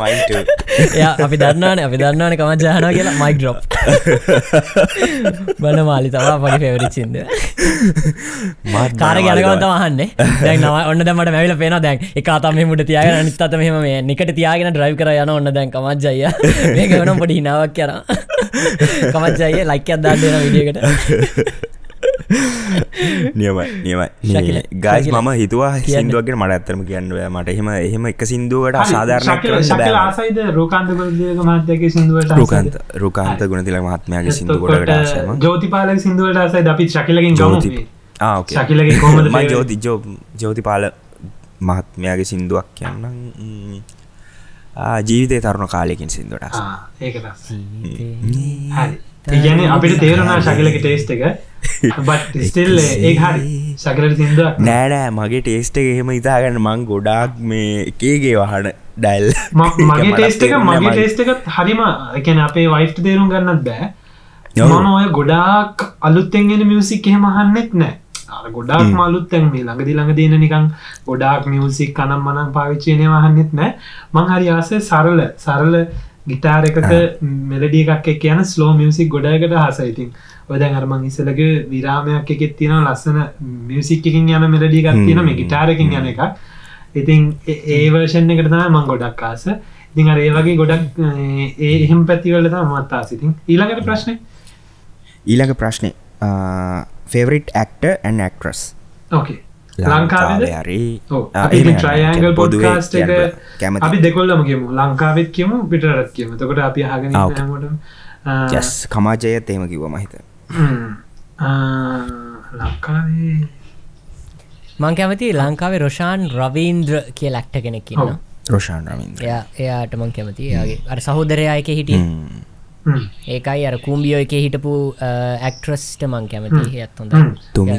මයින් ටු එයා අපි දන්නවනේ අපි දන්නවනේ කමාජ් අහනවා කියලා මයික් ඩ්‍රොප් මනමාලි තමයි මගේ ෆේවරිට් සින්දුව මම කාරේ යන ගමන් තමයි අහන්නේ දැන් ඔන්න දැන් මට මැවිලා පේනවා දැන් එක අතම මෙහෙම උඩ තියාගෙන අනිත් අත මෙහෙම මේ නිකට තියාගෙන ඩ්‍රයිව් කරා යනවා ඔන්න දැන් කමාජ් අයියා මේක වෙනම පොඩි හිනාවක් කරා කමජ්ජයි ලයිකයක් දාන්න වෙන වීඩියෝ එකට නියමයි නියමයි ගයිස් මම හිතුවා සින්දුවක් ගැන මට ඇත්තටම කියන්න බෑ මට එහෙම එහෙම එක සින්දුවකට අසාධාරණයක් කරන්න බෑ ශක්ල ආසයිද රුකන්ත ගුණතිලක මහත්තයාගේ සින්දුවට රුකන්ත රුකන්ත ගුණතිලක මහත්මයාගේ සින්දුවකට ආසයි ජෝතිපාලගේ සින්දුවට ආසයිද අපි ශක්ලගෙන් ගමු ආ ඕකේ ශක්ලගෙන් කොහමද මම ජෝති ජෝතිපාල මහත්මයාගේ සින්දුවක් කියන්නම් ජීවිතය තරුණ කාලයකින් සින්දුවට ඒගැන අපිට තේරුණා ශකලක ටේස්ට එක නෑනෑ මගේ ටේස්ට එක එහෙම ඉතාගන්න මං ගොඩාක් මේ එකේගේ වහන ඩැල් මගේ ටේස්ට එක මගේ ටේස්ට එකත් හරිම එකැන අපේ වයිෆ්ට තේරුම් ගන්නත් බෑ මන ඔය ගොඩාක් අලුත්තෙන්ගෙන මියසික් එහෙම අහන්නෙත් නෑ ගොඩක් මලුත්තැන් මේ ළඟදි ළඟ දෙන නිකං ගොඩාක් මියසික් කනම් මනං පාවිච්චේනයවාහන්නෙත් නෑ මං හරි ආසේ සරල සරල ගිටාර එකක මෙලඩිය එකක් එක් කියන ස්ලෝ මියසික් ගොඩයකට හසයිතින් ඔදැන් අරමං ඉසලක විරාමයක් එකෙත් තියෙන ලස්සන මියසික්කින් යන මෙලඩිය එකක් තියෙන මේ ගිටාරකින් යන එකක් ඉතින් ඒවර්ෂන් එකට තම මං ගොඩක් ආස ඉතින් අර ඒ වගේ ගොඩක් එහෙම පැතිවලට මත් ආසිතින් ඊළඟට ප්‍රශ්නය ඊළඟ ප්‍රශ්නය favorite actor and actress okay ලංකාවේද ඔව් අපි මේ Tri-Angle Podcast එක අපි දෙකොල්ලම කියමු ලංකාවෙත් කියමු පිටරටත් කියමු එතකොට අපි අහගෙන ඉන්න හැමෝටම yes කමාජයත් එහෙම කිව්වා මම හිතන ලංකාවේ මම කැමති ලංකාවේ රොෂාන් රවීන්ද්‍ර කියලා ඇක්ටර් කෙනෙක් ඉන්නවා රොෂාන් රවීන්ද්‍ර එයා එයාට මම කැමති එයාගේ අර සහෝදරයා එකේ හිටියේ ඒකයි අර කුම්බියෝ එකේ හිටපු ඇක්ට්‍රස්ට මං කැමති හේත් හොඳයි මම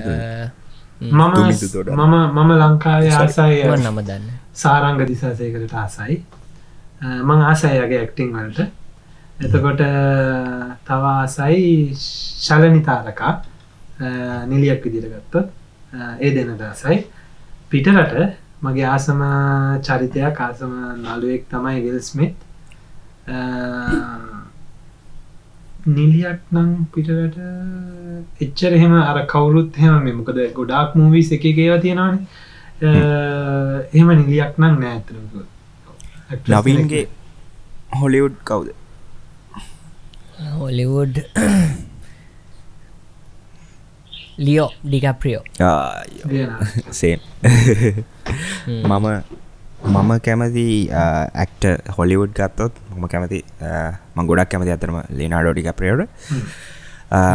මම මම ලංකාවේ ආසයි මම නම දන්න සාරංග දිසාසේකට ආසයි මං ආසයි යගේ ඇක්ටිං වලට එතකොට තව ආසයි ශලනිතාරකා නිලියක් විදිහට ගත්තොත් ඒ දෙන්නට ආසයි පිටරට මගේ ආසම චරිතයක් ආසම නළුවෙක් තමයි විල් ස්මිත් නිලියක් නම් පිටරට එච්චර එහෙම අර කවුරුත් එහෙම මේ මොකද ගොඩාක් මූවිස් එකේ ඒවා තියෙනවානේ එහෙම නිලියක් නම් නෑ අතන නවීන්ගේ හොලිවුඩ් කවුද හොලිවුඩ් ලියෝ ඩිකාප්‍රියෝ ආ සේම් මම මම කැමති ඇක්ට හොලිවුඩ් ගත්තොත් මම කැමති මං ගොඩක් කැමති අතරම ලියනාඩෝ ඩිකැප්‍රියෝට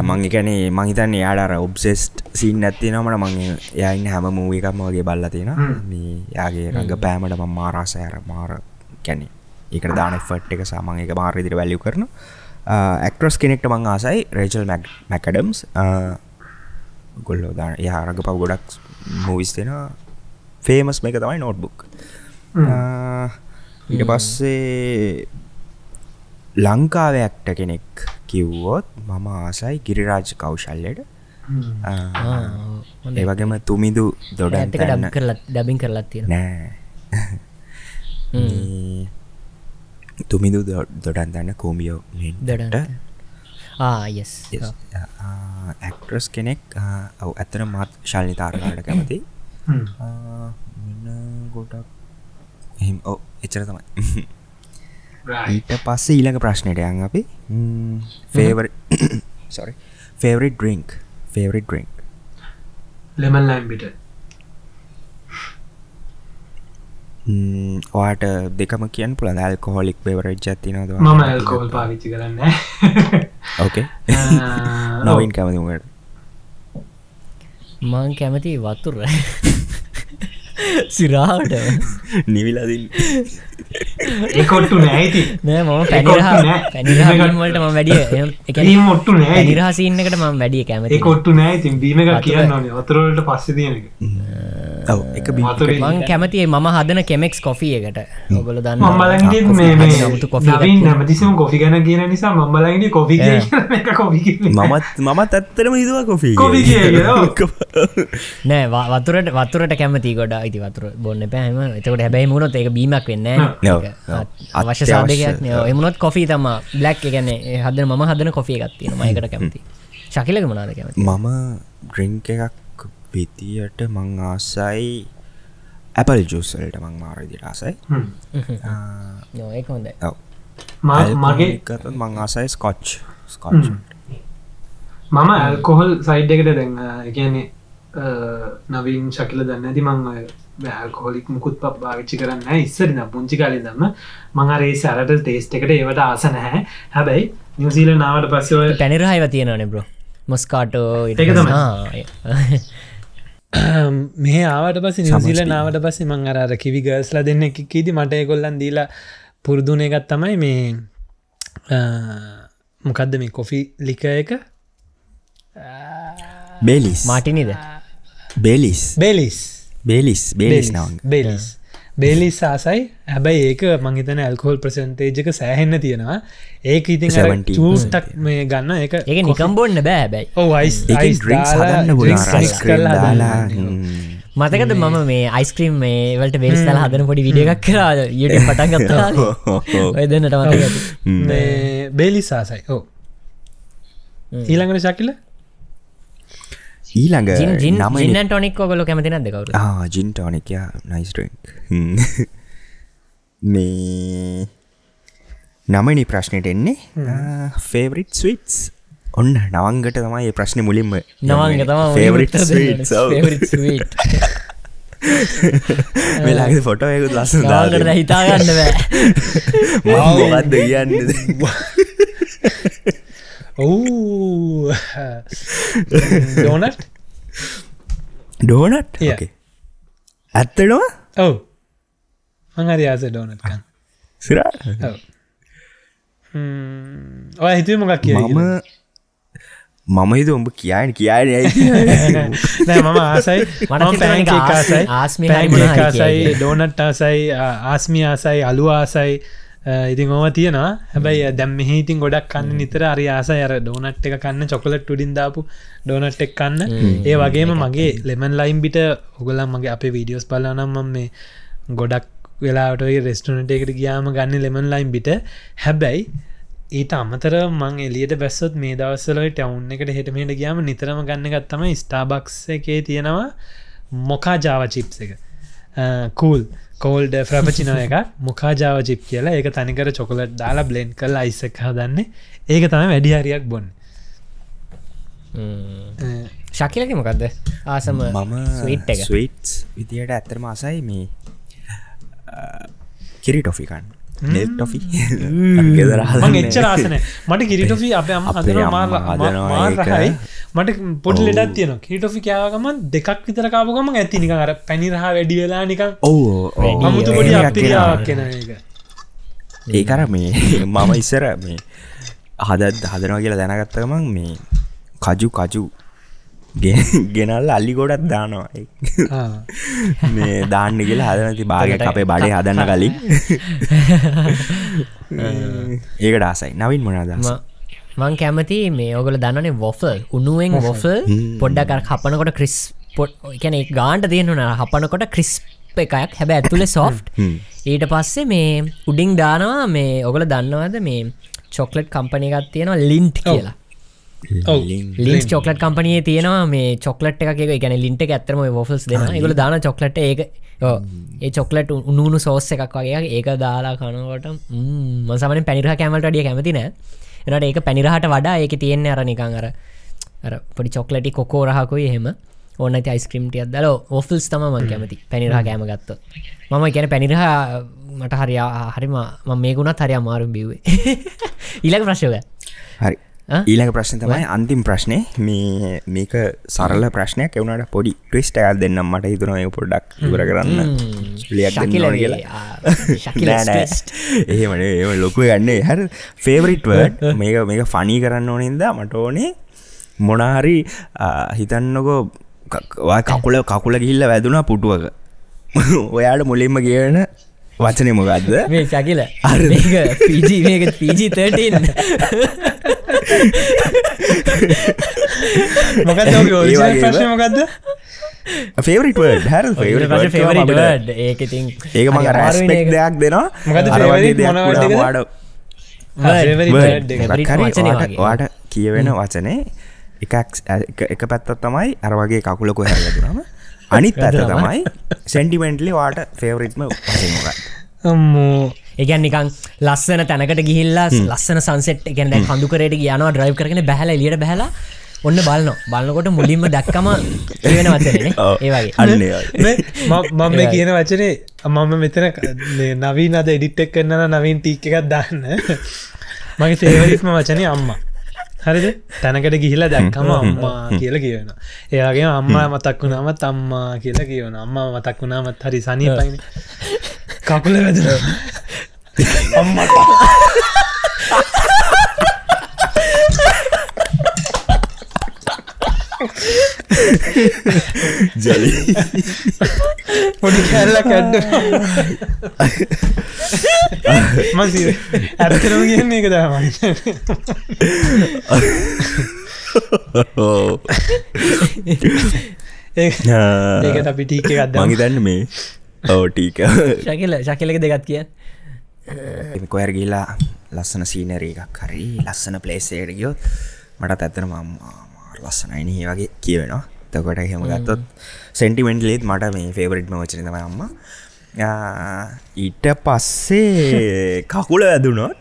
මං එකනේ මං හිතන්නේ එයාට අර ඔබ්සෙස්ඩ් සීන් එකක් තියෙනවා මට මං එයා ඉන්න හැම මූවී එකක්ම වගේ බලලා තියෙනවා මේ එයාගේ රංගපෑමට මම මාර ආසයි අර මාර කියන්නේ ඒකට දාන එෆර්ට් එක සහ මං ඒක මාර විදිහට වැලියු කරනවා ඇක්ට්‍රස් කෙනෙක්ට මං ආසයි රේචල් මැකඩම්ස් ගොල්ලෝ දාන එයා රංගපව ගොඩක් මූවිස් දෙනවා ෆේමස් මේක තමයි නෝට්බුක් ඊට පස්සේ ලංකාවේ ඇක්ටර් කෙනෙක් කිව්වොත් මම ආසයි ගිරිරාජ් කෞශල්‍යයට ඒ වගේම තුමිදු දොඩන්ට ඩබ් කරලා ඩබින් කරලා තියෙනවා නෑ තුමිදු දොඩන්ට දාන කොම්බියෝ ලින්ට් Ah, yes. Yes. Uh, actress කෙනෙක් ඔව් ඇත්තටම මාත් ශාලිනී තාරකාට කැමතියි. හ්ම්. මෙන්න ගොඩක් එහෙම ඔව් එච්චර තමයි. Right. ඊට පස්සේ ඊළඟ ප්‍රශ්නෙට යන් අපි favorite sorry favorite drink favorite drink lemon lime bitter. ම්ම් ඔයාට දෙකම කියන්න පුළුවන් alcoholic beverage එකක් තියෙනවද? මම alcohol පාවිච්චි කරන්නේ නැහැ. Okay. නවින් කැමති මොකද? මම කැමති වතුර. සිරාට නිවිලා දින්න. ඒක ඔට්ටු නෑ ඉතින්. නෑ මම පැනිරහ පැනිරහ ගන්න වලට මම වැඩි ඒ කියන්නේ මේ ඔට්ටු නෑ. පැනිරහ සීන් එකට මම වැඩි කැමති. ඒක ඔට්ටු නෑ ඉතින් බීම එකක් කියන්න ඕනේ. වතුර වලට පස්සේ තියෙන එක. ඔව් එක බීම මම කැමතියි මම හදන කෙමෙක්ස් කොෆි එකට ඔයගොල්ලෝ දන්නවා මම බලන්නේ මේ මේ නමුතු කොෆි නවීන් නැමතිසම කොෆි ගැන කියන නිසා මම බලන්නේ කොෆි කියන එක කොෆි කියන්නේ මමත් මමත් ඇත්තටම හිතුවා කොෆි කොෆි කියන්නේ නෑ වතුරට වතුරට කැමතියි ගොඩාක් ඉතින් වතුර බොන්න එපා එහෙම එතකොට හැබැයි මොනොත් ඒක බීමක් වෙන්නේ නෑ අවශ්‍ය සාධකයක් නේ ඒ මොනොත් කොෆි තමයි බ්ලැක් ඒ කියන්නේ හදන මම හදන කොෆි එකක් තියෙනවා මම ඒකට කැමතියි ශකිලගේ මොනවාද කැමති මම ඩ්‍රින්ක් එකක් විදියට මං ආසයි ඇපල් ජූස් වලට මං මාර විදියට ආසයි හ්ම් නෝ ඒක හොඳයි ඔව් මගේ කරත් මං ආසයි ස්කොච් ස්කොච් මම ඇල්කොහොල් සයිඩ් එකට දැන් ඒ කියන්නේ නවීන් ශකිල දන්නේ නැති මං අය ඇල්කොහොලික් මුකුත් පාවිච්චි කරන්නේ නැහැ ඉස්සරින් පුංචි කාලේ ඉඳන්ම මං අර ඒ සැරට ටේස්ට් එකට ඒවට ආස නැහැ හැබැයි නිව්සීලන්ත ආවට පස්සේ ඔය පැනිරහයිව තියෙනවනේ බ්‍රෝ මොස්කාටෝ ඒක තමයි මේ ආවට පස්සේ නිව්සීලන්ත ආවට පස්සේ මම අර අර කිවි ගර්ල්ස්ලා දෙන්නෙක් කීදි මට ඒගොල්ලන් දීලා පුරුදුන එකක් තමයි මේ මොකද්ද මේ කොෆි ලිකර් එක බෙලිස් මාටිනිද බෙලිස් බෙලිස් බෙලිස් බෙලිස් නංග බෙලිස් බෙලිස් ආසයි හැබැයි ඒක මම හිතන්නේ ඇල්කොහොල් percentage එක සෑහෙන්න තියෙනවා ඒක ඉතින් අර juice ටක් මේ ගන්න ඒක ඒක නිකම් බොන්න බෑ හැබැයි ඔව් ice ice drinks හදන්න පුළුවන් ice cream දාලා මතකද මම මේ ice cream මේ වලට බෙලිස් දාලා හදන පොඩි වීඩියෝ එකක් කරා YouTube පටන් ගත්තා ඔය දෙන්නට මතකද මේ බෙලිස් ආසයි ඔව් ඊළඟට ශකිල ඊළඟ නම ජින් ඇන් ටොනික් ඔයගොල්ලෝ කැමති නැද්ද කවුරුද? ආ gin tonic yeah nice drink. මේ නමෙනි ප්‍රශ්නෙට එන්නේ ෆේවරිට් ස්වීට්ස්. ඔන්න නවංගට තමයි මේ ප්‍රශ්නේ මුලින්ම. නවංග තමයි ෆේවරිට් ස්වීට්ස්. Favourite sweet. මේ ලාගේ ෆොටෝ එක ලස්සන දාලා. නවංගට හිතා ගන්න බෑ. මම මොකද්ද කියන්නේ? Oh, donut? Donut? Yeah. Okay. At the door? Oh. I'm going to ask a donut. Sira? Oh. Hmm. Oh, I think I'm going to ask you. මම හිත උඹ කියන්න කියන්න නෑ මම ආසයි මම පැන්කේක් ආසයි ආස්මි පැන්කේක් ආසයි ඩෝනට් ආසයි ආස්මි ආසයි අලු ආසයි ඉතින් ඕව තියෙනවා හැබැයි දැන් මෙහි ඉතින් ගොඩක් කන්න නිතර හරි ආසයි අර ඩෝනට් එක කන්න චොකලට් උඩින් දාපු ඩෝනට් එක කන්න ඒ වගේම මගේ ලෙමන් ලයිම් බිට ඔයගොල්ලන් මගේ අපේ වීඩියෝස් බලනවා නම් මම මේ ගොඩක් වෙලාවට ඔය රෙස්ටුරන්ට් එකකට ගියාම ගන්න ලෙමන් ලයිම් බිට හැබැයි ඊට අමතර මං එළියට බැස්සොත් මේ දවස්වල ඔය ටවුන් එකට හෙට මෙහෙට ගියාම නිතරම ගන්න එකක් තමයි ස්ටාර්බක්ස් එකේ තියෙනවා මොකා ජාවා චිප්ස් එක කූල් කෝල්ඩ් ෆ්‍රැපචිනෝ එක මොකා ජාවා චිප් කියලා ඒක තනිකර චොකලට් දාලා බ්ලෙන්ඩ් කරලා අයිස් එක හදන්නේ ඒක තමයි වැඩි හරියක් බොන්නේ ම්ම් ශකිලගේ මොකද්ද ආසම ස්වීට් එක ස්වීට්ස් විදියට ඇත්තටම ආසයි මේ කිරි ටොෆි ගන්න නෙල් ටොෆි මම එච්චර ආස නැහැ මට කිරි ටොෆි අපේ අම්මා හදනවා මාර රහයි මට පොඩි ලෙඩක් තියෙනවා කිරි ටොෆි කෑවා ගමන් දෙකක් විතර කාපු ගමන් ඇති නිකන් අර පැණි රහ වැඩි වෙලා නිකන් ඔව් ඔව් අමුතු පොඩි අප්පිරියාවක් කෙනා ඒක ඒක අර මේ මම ඉස්සර මේ හදද්ද හදනවා කියලා දැනගත්ත ගමන් මේ කජු කජු ගෙනල්ලා අලි ගොඩක් දානවා මේ දාන්න කියලා හදන ති බාගයක් අපේ බඩේ හදන්න කලින් ඒකට ආසයි නවින් මොනවද ආසයි මං කැමති මේ ඔයගොල්ලෝ දන්නවනේ වොෆල් උණුවෙන් වොෆල් පොඩ්ඩක් අර හපනකොට ක්‍රිස්ප් ඒ කියන්නේ ඒක ගානට දෙන්නුනා හපනකොට ක්‍රිස්ප් එකක් හැබැයි ඇතුලේ සොෆ්ට් ඊට පස්සේ මේ උඩින් දානවා මේ ඔයගොල්ලෝ දන්නවද මේ චොක්ලට් කම්පැනි එකක් තියෙනවා ලින්ට් කියලා ලින්ට් චොක්ලට් කම්පැනියේ තියෙනවා මේ චොක්ලට් එකක් ඒක ඒ කියන්නේ ලින්ට් එක ඇත්තම ඔය වොෆල්ස් දෙනවා. ඒගොල්ලෝ දාන චොක්ලට් එක ඒක ඔව් ඒ චොක්ලට් උණු උණු සෝස් එකක් වගේ ඒක දාලා කනකොට මම සාමාන්‍යයෙන් පැණි රහ කැමල්ට වැඩිය කැමති නෑ. ඒනට ඒක පැණි රහට වඩා ඒකේ තියෙන්නේ අර නිකන් අර අර පොඩි චොක්ලටි කොකෝ රහකුයි එහෙම ඕන නැති අයිස්ක්‍රීම් ටිකක් දාලා වොෆල්ස් තමයි මම කැමති. පැණි රහ කැම ගත්තොත් මම කියන්නේ පැණි රහ මට හරි හරි මම මේක උනත් හරි අමාරුයි බිව්වේ. ඊළඟ ප්‍රශ්නය. හරි ඊළඟ ප්‍රශ්න තමයි අන්තිම ප්‍රශ්නේ. මේ මේක සරල ප්‍රශ්නයක් එවුණාට පොඩි ට්විස්ට් එකක් දෙන්නම්. මට හිතුණා මේක පොඩ්ඩක් ඉවර කරන්න ලියක් දෙන්න ඕන කියලා. එහෙම නෙවෙයි එහෙම ලොකු එකක් නෙවෙයි. හරි ෆේවරිට් වර්ඩ් මේක මේක ෆනී කරන්න ඕනේ නේද? මට ඕනේ මොනාරි හිතන්නකෝ කකුල කකුල ගිහිල්ලා වැදුනා පුටුවක. ඔයාලා මුලින්ම කියන වචනේ මොකද්ද? මේ ශකිල අර මේක පීජී මේක පීජී තර්ටීන් මොකද ඔය ප්‍රශ්නේ මොකද්ද? ෆේවරිට් වර්ඩ් හරි ෆේවරිට් වර්ඩ් ඒක ඉතින් ඒක මම රෙස්පෙක්ට් දෙයක් දෙනවා. මොකද ෆේවරිට් මොන වර්ඩ් එකද? ෆේවරිට් වර්ඩ් එක ඔයාට කියවෙන වචනේ එකක් එක පැත්තක් තමයි අර වගේ කකුලක හැරලා දුනම අනිත් පැත්ත තමයි සෙන්ටිමෙන්ටලි ඔයාට ෆේවරිට්ම වචනේ මොකක්ද? අම්මෝ ඒගැන් නිකන් ලස්සන තැනකට ගිහිල්ලා ලස්සන සන්සෙට් එකෙන් දැන් කඳුකරේට ගියානවා ඩ්‍රයිව් කරගෙන බහැලා එළියට බහැලා ඔන්න බලනවා. බලනකොට මුලින්ම දැක්කම වෙන වචනේ ඒ වගේ අන්නේ මම මේ කියන වචනේ මම මෙතන නවීන අද එඩිට් එක කරනවා නම් නවීන ටික් එකක් දාන්න. මගේ ෆේවරිට්ම වචනේ අම්මා. හරිද? තැනකට ගිහිල්ලා දැක්කම අම්මා කියලා කියනවා. ඒ වගේම අම්මා මතක් වුණාම අම්මා කියලා කියනවා. අම්මා මතක් වුණාම හරි සනීපයිනේ. කකුල වැදුණා අම්මට ජලි පොඩි කැල්ලක් අද්දනවා. මන්සිය අරතරම කියන්නේ ඒක තමයි. ඒක ඒකට අපි ටික එකක් දාන්න. මං හිතන්නේ මේ ඔව් ටික. ශකිල ශකිලගේ දෙකක් කියන්න. කොයර ගිලා ලස්සන සීනරීකක් හරි ලස්සන ප්ලේසේට ගියොත් මටත් ඇත්තටම ලස්සනයි නේ වගේ කියවෙනවා. එතකොට එහෙම ගත්තොත් සෙන්ටිමෙන්ටලිත් මට මේ ෆේවරිට්ම වචනේ තමයි අම්මා. ඊට පස්සේ කකුල වැදුනොත්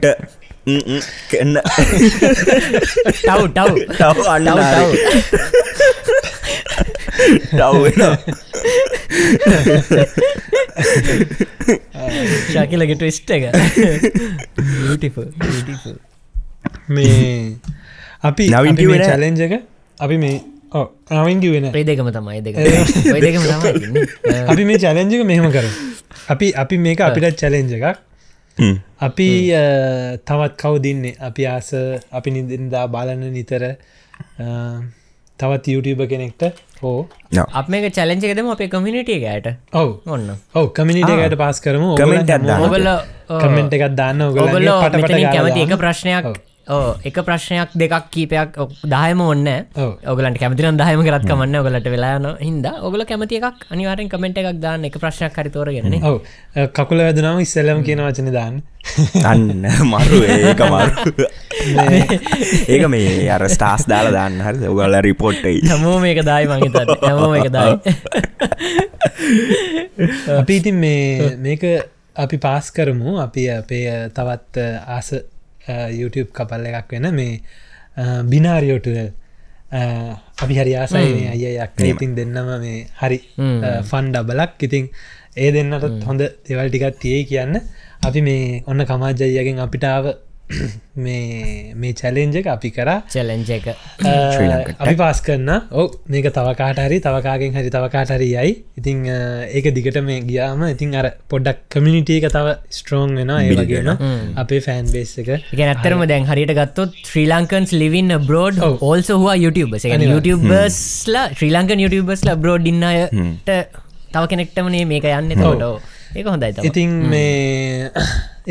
ට කන්න ටව් ටව් ටව් අල්ලනවා. ශකිලගේ ට්විස්ට් එක බියුටිෆුල් බියුටිෆුල්. මේ අපි නවින් කිව්වේ චැලෙන්ජ් එක අපි මේ ඔව් නවින් කිව්වේ නේ. ඒ දෙකම තමයි දෙක. ඔය දෙකම තමයි ඉන්නේ. අපි මේ චැලෙන්ජ් එක මෙහෙම කරමු. අපි අපි මේක අපිට චැලෙන්ජ් එකක්. අපි තවත් කවුද ඉන්නේ? අපි ආස අපි නිදින්දා බලන නිතර තවත් YouTube කෙනෙක්ට ඕ අප මේක චැලෙන්ජ් එක දෙමු අපේ කමියුනිටි එකකට. ඔව් ඔන්න ඔව් කමියුනිටි එකකට පාස් කරමු. ඔයගොල්ලෝ කමෙන්ට් එකක් දාන්න. ඔයගොල්ලෝ පටපට කැමති එක ප්‍රශ්නයක් ඔව් එක ප්‍රශ්නයක් දෙකක් කීපයක් දහයම ඕනේ. ඔයගලන්ට කැමති නම් දහයම කරත් කමක් නැහැ. ඔයගලට වෙලා යනවා හින්දා ඔයගොල්ලෝ කැමති එකක් අනිවාර්යෙන් කමෙන්ට් එකක් දාන්න. එක ප්‍රශ්නයක් හරි තෝරගෙන නේ. ඔව් කකුල වැදුනම ඉස්සෙල්ලාම කියන වචනේ දාන්න. අන්න මරු ඒක මරු ඒක මේ අර ස්ටාර්ස් දාලා දාන්න. හරිද? ඔයගොල්ලෝ රිපෝට් එකයි. හැමෝ මේක දායි මං හිතන්නේ. හැමෝ මේක දායි. අපි ඉතින් මේ මේක අපි පාස් කරමු. අපි අපේ තවත් ආස YouTube කපල් එකක් වෙන මේ බිනාරියෝට අපි හරි ආසයි අයියක් ඉතින් දෙන්නම මේ හරි ෆන් ඩබලක්. ඉතින් ඒ දෙන්නටත් හොඳ දේවල් ටිකක් තියෙයි කියන්න. අපි මේ ඔන්න කමාජ් අයියාගෙන් අපිට ආව මේ මේ චැලෙන්ජ් එක අපි කරා. චැලෙන්ජ් එක අපි පාස් කරන්න. ඔව් මේක තව කාට හරි තව කාගෙන් හරි තව කාට හරි යයි. ඉතින් ඒක දිගට මේ ගියාම ඉතින් අර පොඩ්ඩක් කමියුනිටි එක තව ස්ට්‍රෝං වෙනවා. ඒ වගේ නෝ අපේ ෆෑන් බේස් එක. ඒ කියන්නේ ඇත්තටම දැන් හරියට ගත්තොත් Sri Lankans living abroad also who are YouTubers. ඒ කියන්නේ YouTubers ලා Sri Lankan YouTubers ලා abroad ඉන්න අයට තව කෙනෙක්ටම නේ මේක යන්නේ. එතකොට ඔව් ඒක හොඳයි තමයි. ඉතින් මේ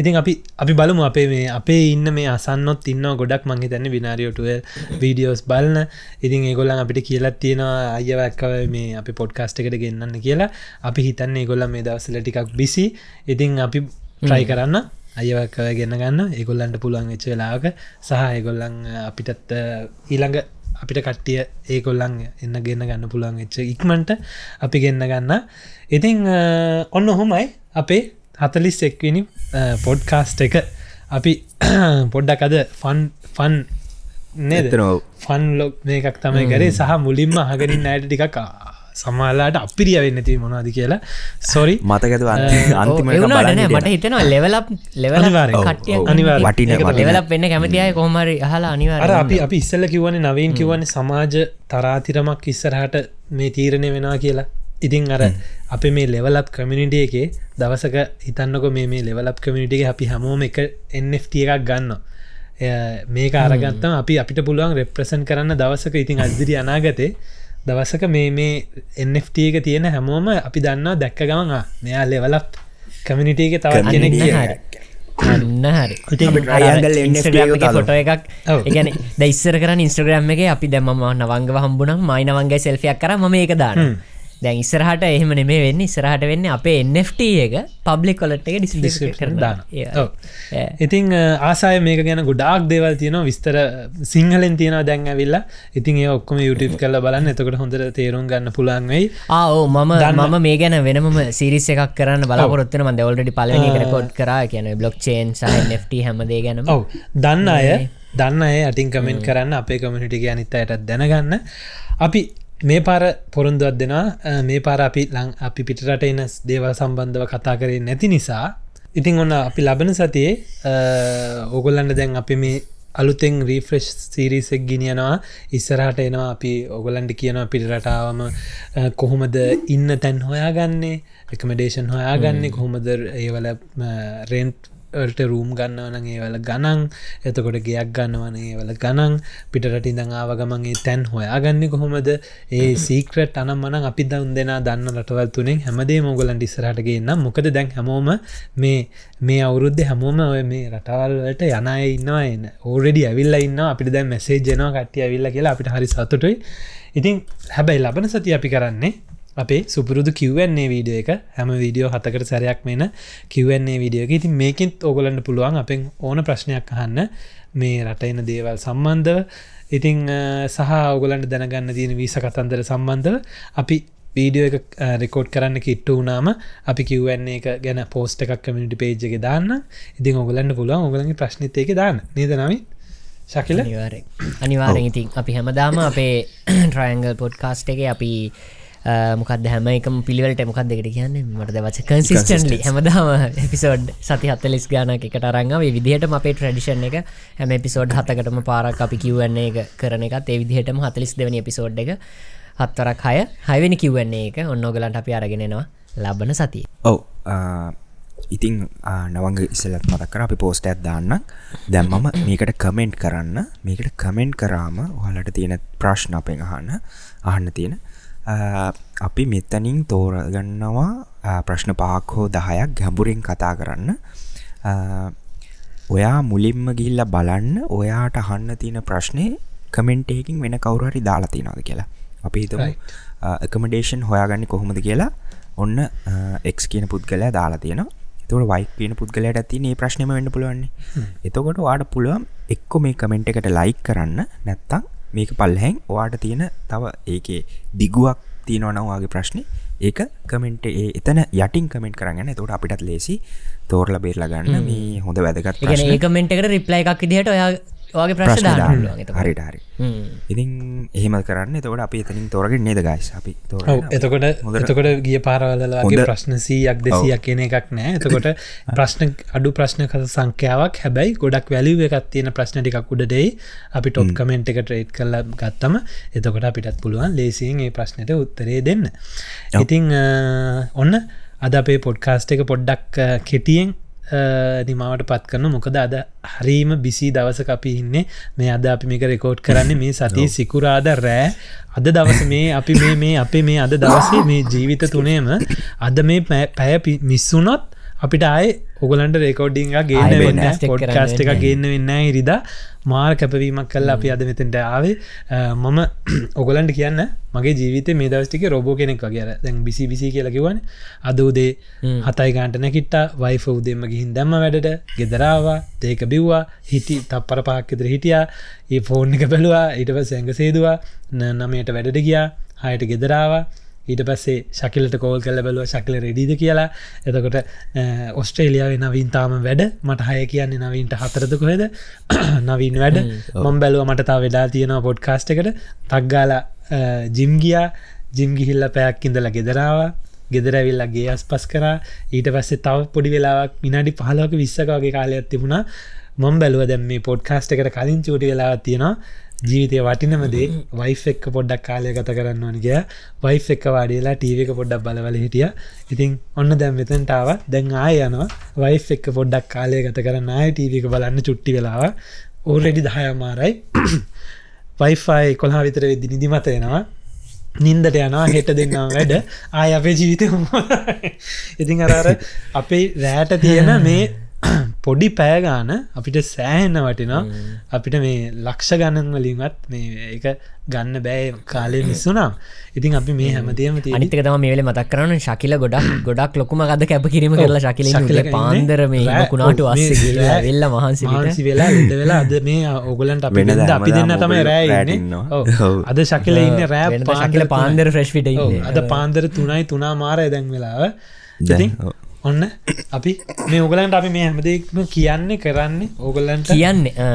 ඉතින් අපි අපි බලමු අපේ මේ අපේ ඉන්න මේ අසන්නොත් ඉන්නවා ගොඩක්. මං හිතන්නේ විනාරියෝට වීඩියෝස් බලන. ඉතින් ඒගොල්ලන් අපිට කියලා තියෙනවා අයියා එක්කව මේ අපි පොඩ්කාස්ට් එකට ගෙන්නන්න කියලා. අපි හිතන්නේ ඒගොල්ලන් මේ දවස්වල ටිකක් බිසි. ඉතින් අපි try කරන්න අයවක් ගෙන ගන්න ඒගොල්ලන්ට පුළුවන් වෙච්ච වෙලාවක සහ ඒගොල්ලන් අපිටත් ඊළඟ අපිට කට්ටිය ඒගොල්ලන් එන්න ගෙන ගන්න පුළුවන් වෙච්ච ඉක්මනට අපි ගෙන ගන්න. ඉතින් ඔන්න ඔහොමයි අපේ හතළිස් එක් වෙනි පොඩ්කාස්ට් එක අපි පොඩ්ඩක් අද ෆන් ෆන් නේද ෆන් ලොග් මේකක් තමයි කරේ සහ මුලින්ම අහගෙන ණයට ටිකක් සමාලාට අපිරිය වෙන්න තියෙන්නේ මොනවද කියලා සෝරි මතකද අන්තිමට බලන්න මට හිතෙනවා ලෙවල් අප් ලෙවල් කට්ටිය අනිවාර්යයෙන්ම ලෙවල් අප් වෙන්න කැමති අය කොහොම හරි අහලා අනිවාර්යයෙන්ම අර අපි අපි ඉස්සෙල්ලා කියවනේ නවීන් කියවනේ සමාජ තරාතිරමක් ඉස්සරහට මේ තීරණය වෙනවා කියලා. ඉතින් අර අපි මේ ලෙවල් අප් කමියුනිටි එකේ දවසක හිතන්නකෝ මේ මේ ලෙවල් අප් කමියුනිටි එකේ අපි හැමෝම එක එන් එෆ් ටී එකක් ගන්නවා. මේක අරගත්තම අපි අපිට පුළුවන් රෙප්‍රසන්ට් කරන්න දවසක ඉතින් අදිරි අනාගතේ දවසක මේ මේ එන් එෆ් ටී එක තියෙන හැමෝම අපි දන්නවා දැක්ක ගමන් ආ මෙයා ලෙවල් අප් කමියුනිටි එකේ තවත් කෙනෙක් කියලා හරි. ඉතින් ට්‍රයිඇන්ගල් එන් එෆ් ටී එකේ ෆොටෝ එකක් ඒ කියන්නේ දැන් ඉස්සර කරන්නේ Instagram එකේ අපි දැන් මම නවංගව හම්බුණාම මයි නවංගගේ සෙල්ෆියක් කරා මම ඒක දානවා. දැන් ඉස්සරහට එහෙම නෙමෙයි වෙන්නේ ඉස්සරහට වෙන්නේ අපේ එන් එෆ් ටී එක පබ්ලික් වොලට් එකේ ඩිස්ට්‍රිබියුට් කරන දානවා. ඔව්. ඉතින් ආසය මේක ගැන ගොඩාක් දේවල් තියෙනවා විස්තර සිංහලෙන් තියෙනවා දැන් ඇවිල්ලා. ඉතින් ඒක ඔක්කොම YouTube කරලා බලන්න. එතකොට හොඳට තේරුම් ගන්න පුළුවන් වෙයි. ආ ඔව් මම මම මේ ගැන වෙනමම සීරීස් එකක් කරන්න බලාපොරොත්තු වෙනවා. මම දැන් already පළවෙනි එක රෙකෝඩ් කරා. ඒ කියන්නේ blockchain සහ එන් එෆ් ටී හැම දේ ගැනම. ඔව්. දන්න අය දන්න අය අටින් කමෙන්ට් කරන්න අපේ community එක අනිත් අයටත් දැනගන්න. අපි මේ පාර පොරොන්දුවත් දෙනවා මේ පාර අපි ලං අපි පිටරට එන දේවල් සම්බන්ධව කතා කරේ නැති නිසා ඉතින් ඔන්න අපි ලබන සතියේ ඕගොල්ලන්ට දැන් අපි මේ අලුතෙන් රීෆ්‍රෙෂ් සීරීස් එක ගෙනියනවා ඉස්සරහට එනවා අපි ඕගොල්ලන්ට කියනවා පිටරටාවම කොහොමද ඉන්න තැන් හොයාගන්නේ රෙකමෙන්ඩේෂන් හොයාගන්නේ කොහොමද ඒවල රෙන්ට් වලට රූම් ගන්නවනම් ඒවල ගණන් එතකොට ගයක් ගන්නවනම් ඒවල ගණන් පිටරට ඉඳන් ආව ගමන් ඒ තැන් හොයාගන්නේ කොහොමද ඒ සීක්‍රට් අනම් මනම් අපි දුන් දෙනා දන්න රටවල් තුනෙන් හැමදේම ඕගලන්ට ඉස්සරහට ගේන්නම්. මොකද දැන් හැමෝම මේ මේ අවුරුද්දේ හැමෝම ඔය මේ රටවල් වලට යන අය ඉන්නවා එන ඕල්රෙඩි ඇවිල්ලා ඉන්නවා අපිට දැන් මැසේජ් එනවා කට්ටිය ඇවිල්ලා කියලා අපිට හරි සතුටුයි. ඉතින් හැබැයි ලබන සතිය අපි කරන්නේ අපේ සුපුරුදු Q and A වීඩියෝ එක හැම වීඩියෝ හතකට සැරයක් මෙන්න Q and A වීඩියෝ එක. ඉතින් මේකෙත් ඕගලන්ට පුළුවන් අපෙන් ඕන ප්‍රශ්නයක් අහන්න මේ රට එන දේවල් සම්බන්ධව. ඉතින් සහ ඕගලන්ට දැනගන්න තියෙන වීසා කතන්දර සම්බන්ධව අපි වීඩියෝ එක රෙකෝඩ් කරන්න කිට්ටු වුණාම අපි Q and A එක ගැන පෝස්ට් එකක් කමියුනිටි page එකේ දාන්න. ඉතින් ඕගලන්ට පුළුවන් ඕගලන්ගේ ප්‍රශ්නිත් ඒකේ දාන්න. නේද නවීන්? ශකිල අනිවාර්යෙන් අනිවාර්යෙන් ඉතින් අපි හැමදාම අපේ Tri-Angle Podcast එකේ අපි මොකක්ද හැම එකම පිළිවෙලට මොකක් දෙකට කියන්නේ මට දවස කන්සිස්ටන්ට්ලි හැමදාම එපිසෝඩ් සති හතළිස් ගානක් එකට අරන් ආවේ විදිහටම අපේ ට්‍රැඩිෂන් එක හැම එපිසෝඩ් හතකටම පාරක් අපි Q and A එක කරන එකත් ඒ විදිහටම හතළිස් දෙක වෙනි එපිසෝඩ් එක හතරක් හය හය වෙනි Q and A එක ඔන්න ඔයගලන්ට අපි අරගෙන එනවා ලබන සතියේ. ඔව් ඉතින් නවංග ඉස්සෙල්ලත් මතක් කරා අපි පෝස්ට් එකක් දාන්නම්. දැන් මම මේකට කමෙන්ට් කරන්න මේකට කමෙන්ට් කරාම ඔයාලට තියෙන ප්‍රශ්න අපෙන් අහන්න අහන්න තියෙන අපි මෙතනින් තෝරගන්නවා ප්‍රශ්න පහක් හෝ දහයක් ගැඹුරින් කතා කරන්න. ඔයා මුලින්ම ගිහිල්ලා බලන්න ඔයාට අහන්න තියෙන ප්‍රශ්නේ කමෙන්ට් එකකින් වෙන කවුරු හරි දාලා තියනවාද කියලා. අපි හිතමු accommodation හොයාගන්නේ කොහොමද කියලා ඔන්න X කියන පුද්ගලයා දාලා තියෙනවා. එතකොට Y කියන පුද්ගලයාට තියෙන මේ ප්‍රශ්නේම වෙන්න පුළුවන් නේ. එතකොට ඔයාට පුළුවන් එක්ක මේ කමෙන්ට් එකට ලයික් කරන්න නැත්නම් මේක පල්ලෙහෙන් ඔයාට තියෙන තව ඒකේ දිගුවක් තියෙනවා නම් ඔයාගේ ප්‍රශ්නේ ඒක කමෙන්ට් ඒ එතන යටින් කමෙන්ට් කරගන්න. එතකොට අපිටත් ලේසි තෝරලා බේරලා ගන්න මේ හොඳ වැදගත් ප්‍රශ්න. ඒ කියන්නේ ඒ කමෙන්ට් එකට රිප්ලයි එකක් විදිහට ඔයා ඔයාගේ ප්‍රශ්න දාන්න පුළුවන්. එතකොට හරියට හරි. ඉතින් එහෙම කරන්න. එතකොට අපි එතනින් තෝරගෙන නේද guys? අපි තෝරගන්න. ඔව් එතකොට එතකොට ගිය පාරවල් වලගේ ප්‍රශ්න සීයක් දෙසීයක් කියන එකක් නැහැ. එතකොට ප්‍රශ්න අඩු ප්‍රශ්න සංඛ්‍යාවක් හැබැයි ගොඩක් වැලියු එකක් තියෙන ප්‍රශ්න ටිකක් උඩ දෙයි. අපි top comment එක ට්‍රේඩ් කරලා ගත්තම එතකොට අපිටත් පුළුවන් ලේසියෙන් මේ ප්‍රශ්නෙට උත්තරේ දෙන්න. ඉතින් ඔන්න අද අපේ podcast එක පොඩ්ඩක් කෙටියෙන් නිමාවට පත් කරන මොකද අද හරීම බිසි දවසක අපි ඉන්නේ. මේ අද අපි මේක රෙකෝඩ් කරන්නේ මේ සතිය සිකුරාදා රෑ. අද දවස මේ අපි මේ මේ අපේ මේ අද දවසේ මේ ජීවිත තුනේම අද මේ පැය මිස් වුණොත් අපිට ආයේ ඔයගලන්ට රෙකෝඩින් එකක් ගේන්න වෙන්නේ නැහැ, පොඩ්කාස්ට් එකක් ගේන්න වෙන්නේ නැහැ ඉරිදා. මාර කැපවීමක් කළා අපි අද මෙතෙන්ට ආවේ. මම ඔයගලන්ට කියන්න මගේ ජීවිතේ මේ දවස් ටිකේ රොබෝ කෙනෙක් වගේ අර දැන් බිසි බිසි කියලා කිව්වනේ. අද උදේ හතයි ගානට නැගිට්ටා, වයිෆෝ උදේම ගිහින් දැම්මා වැඩට, ගෙදර ආවා, තේක බිව්වා, හිටි තප්පර පහක් විතර හිටියා, ඒ ෆෝන් එක බැලුවා, ඊට පස්සේ ඇඟ සේදුවා, නවයට වැඩට ගියා, හයට ගෙදර ආවා. ඊට පස්සේ ශකිලට කෝල් කරලා බලුවා ශකිල රෙඩිද කියලා. එතකොට ඔස්ට්‍රේලියාවේ නවීන් තාම වැඩ, මට හය කියන්නේ නවීන්ට හතරද කොහෙද නවීන් වැඩ. මම බැලුවා මට තව වෙලා තියෙනවා පොඩ්කාස්ට් එකට. තක් ගාලා ජිම් ගියා, ජිම් ගිහිල්ලා පැයක් ඉඳලා ගෙදර ආවා, ගෙදර ඇවිල්ලා ගේ අස්පස් කරා. ඊට පස්සේ තව පොඩි වෙලාවක් විනාඩි පහළොවක විස්සක වගේ කාලයක් තිබුණා. මම බැලුවා දැන් මේ පොඩ්කාස්ට් එකට කලින් චූටි වෙලාවක් තියෙනවා, ජීවිතය වටිනමදේ වයිෆ් එක්ක පොඩ්ඩක් කාලය ගත කරන්න ඕන කියලා වයිෆ් එක්ක වාඩිලා ටීවී එක පොඩ්ඩක් බලවල හිටියා. ඉතින් ඔන්න දැන් මෙතනට ආවා, දැන් ආය යනවා වයිෆ් එක්ක පොඩ්ඩක් කාලය ගත කරන්න, ආය ටීවී එක බලන්න චුට්ටි වෙලාව. ඕල්රෙඩි දහයමාරයි, වයිෆයි එකොළහ විතර වෙද්දි නිදිමත එනවා, නින්දට යනවා, හෙට දෙන්නවා වැඩ, ආය අපේ ජීවිතේ මොනවද. ඉතින් අර අර අපේ රැට තියෙන මේ පොඩි පෑගාන අපිට සෑහෙන්න වටිනා. අපිට මේ ලක්ෂ ගණන් වලින්වත් මේ එක ගන්න බෑ කාලේ මිස්සුණා. ඉතින් අපි මේ හැමදේම තියෙන අනිත් එක තමයි මේ වෙලේ මතක් කරගන්න. ශකිල ගොඩක් ගොඩක් ලොකුම අද කැප කිරීම කරලා ශකිලින් පාන්දර මේ කුණාටු ආස්සේ ගිහලා වෙල්ලා මහන්සි පිට වෙලා ඉඳ වෙලා අද මේ ඕගලන්ට අපි දෙන්න අපි දෙන්න තමයි රෑ ඉන්නේ. ඔව් අද ශකිල ඉන්නේ රෑ ශකිල පාන්දර ෆ්‍රෙෂ් පිට ඉන්නේ. අද පාන්දර තුනයි තුන මාරයි දැන් වෙලාව. ඉතින් ඔන්න අපි මේ ඕගලන්ට අපි මේ හැමදේම කියන්නේ කරන්නේ ඕගලන්ට කියන්නේ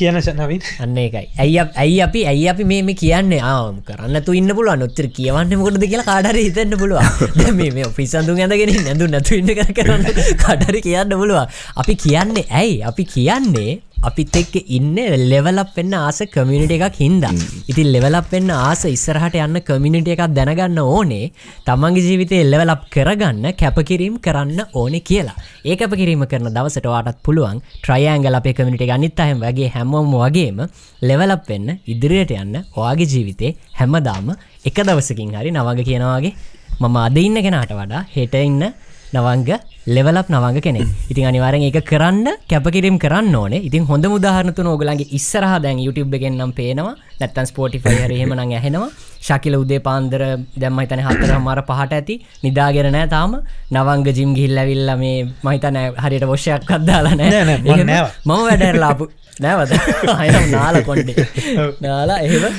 කියන නවින් අන්න ඒකයි. ඇයි ඇයි අපි ඇයි අපි මේ මේ කියන්නේ ආ කරන්න තු ඉන්න පුළුවන්, ඔච්චර කියවන්නේ මොකටද කියලා කාට හරි හිතෙන්න පුළුවන්. දැන් මේ මේ ඔෆිස් අඳුන් ඇඳගෙන ඉන්නේ නඳුන් නැතු ඉන්න කරන්න කාට හරි කියන්න පුළුවන්. අපි කියන්නේ ඇයි අපි කියන්නේ අපිත් එක්ක ඉන්න ලෙවල් අප් වෙන්න ආස කමියුනිටි එකක් හින්දා. ඉතින් ලෙවල් අප් වෙන්න ආස ඉස්සරහට යන්න කමියුනිටි එකක් දැනගන්න ඕනේ, තමන්ගේ ජීවිතේ ලෙවල් අප් කරගන්න කැපකිරීම කරන්න ඕනේ කියලා. ඒ කැපකිරීම කරන දවසට ඔයාටත් පුළුවන් ට්‍රයිඇන්ගල් අපේ කමියුනිටි එක අනිත් අයම වගේ හැමෝම වගේම ලෙවල් අප් වෙන්න, ඉදිරියට යන්න. ඔයාගේ ජීවිතේ හැමදාම එක දවසකින් හරි නවඟ කියනවා වගේ මම අද ඉන්න කෙනාට වඩා හෙට ඉන්න නවංග ලෙවලප් නවංග කෙනෙක්. ඉතින් අනිවාර්යෙන් ඒක කරන්න කැපකිරීම කරන්න ඕනේ. ඉතින් හොඳ උදාහරණ තුන ඕගලන්ගේ ඉස්සරහා දැන් YouTube එකෙන් නම් පේනවා, නැත්තම් Spotify හරි එහෙම නම් ඇහෙනවා. ශකිල උදේ පාන්දර දැන් මම හිතන්නේ හතරමාර පහට ඇති නිදාගෙන නැහැ තාම. නවංග gym ගිහිල්ලා ඇවිල්ලා මේ මම හිතන්නේ හරියට wash එකක්වත් දාලා නැහැ. මම වැඩ කරලා ආපු නැවත අයනම් නාලා කොණ්ඩේ නාලා එහෙම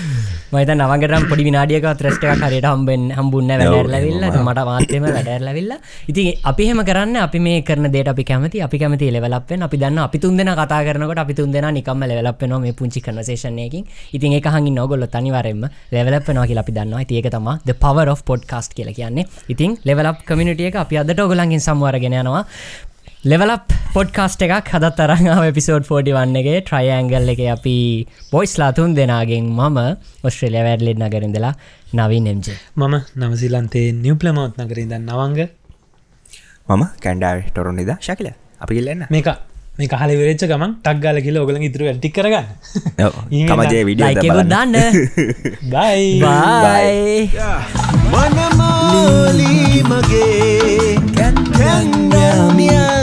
මයිත නවගරම් පොඩි විනාඩියක ත්‍රස්ට එකක් හරියට හම්බෙන්න හම්බුන්නේ නැහැ වැඩ ඇරලාවිල්ලා. මට මාත්‍යම වැඩ ඇරලාවිල්ලා. ඉතින් අපි එහෙම කරන්නේ අපි මේ කරන දේට අපි කැමති, අපි කැමති ලෙවල් අප් වෙන්න. අපි දන්නවා අපි තුන් දෙනා කතා කරනකොට අපි තුන් දෙනා නිකම්ම ලෙවල් අප් වෙනවා මේ පුංචි කන්වර්සේෂන් එකකින්. ඉතින් ඒක අහන් ඉන්න ඕගොල්ලොත් අනිවාර්යෙන්ම ලෙවල් අප් වෙනවා කියලා අපි දන්නවා. ඉතින් ඒක තමයි the power of podcast කියලා කියන්නේ. ඉතින් ලෙවල් අප් community එක අපි අදට ඕගොල්ලන්ගෙන් සම්වර්ගගෙන යනවා. ලෙවල් අප් පොඩ්කාස්ට් එකක් හදත් අරන් ආව එපිසෝඩ් ෆෝටි වන් එකේ ට්‍රයිඇන්ගල් එකේ අපි බොයිස්ලා තුන් දෙනාගෙන් මම ඔස්ට්‍රේලියාවේ ඇඩ්ලේඩ් නගරේ ඉඳලා නවීන් එම් ජේ, මම නව ශ්‍රී ලංකාවේ නිව් ප්ලමවුත් නගරේ ඉඳන් නවංග, මම කැනඩාවේ ටොරොන්ටෝ ඉඳන් ශකිල. අපි ගිහලා එන්න මේක මේ කහලේ වෙරෙච්ච ගමන් ටක් ගාලා ගිහලා ඔයගලන් ඉදිරිය වැඩ ටික කරගන්න. ඔව් කමජේ වීඩියෝ දාන්න. බයි බයි මනමෝලි මගේ කැන්දා මියා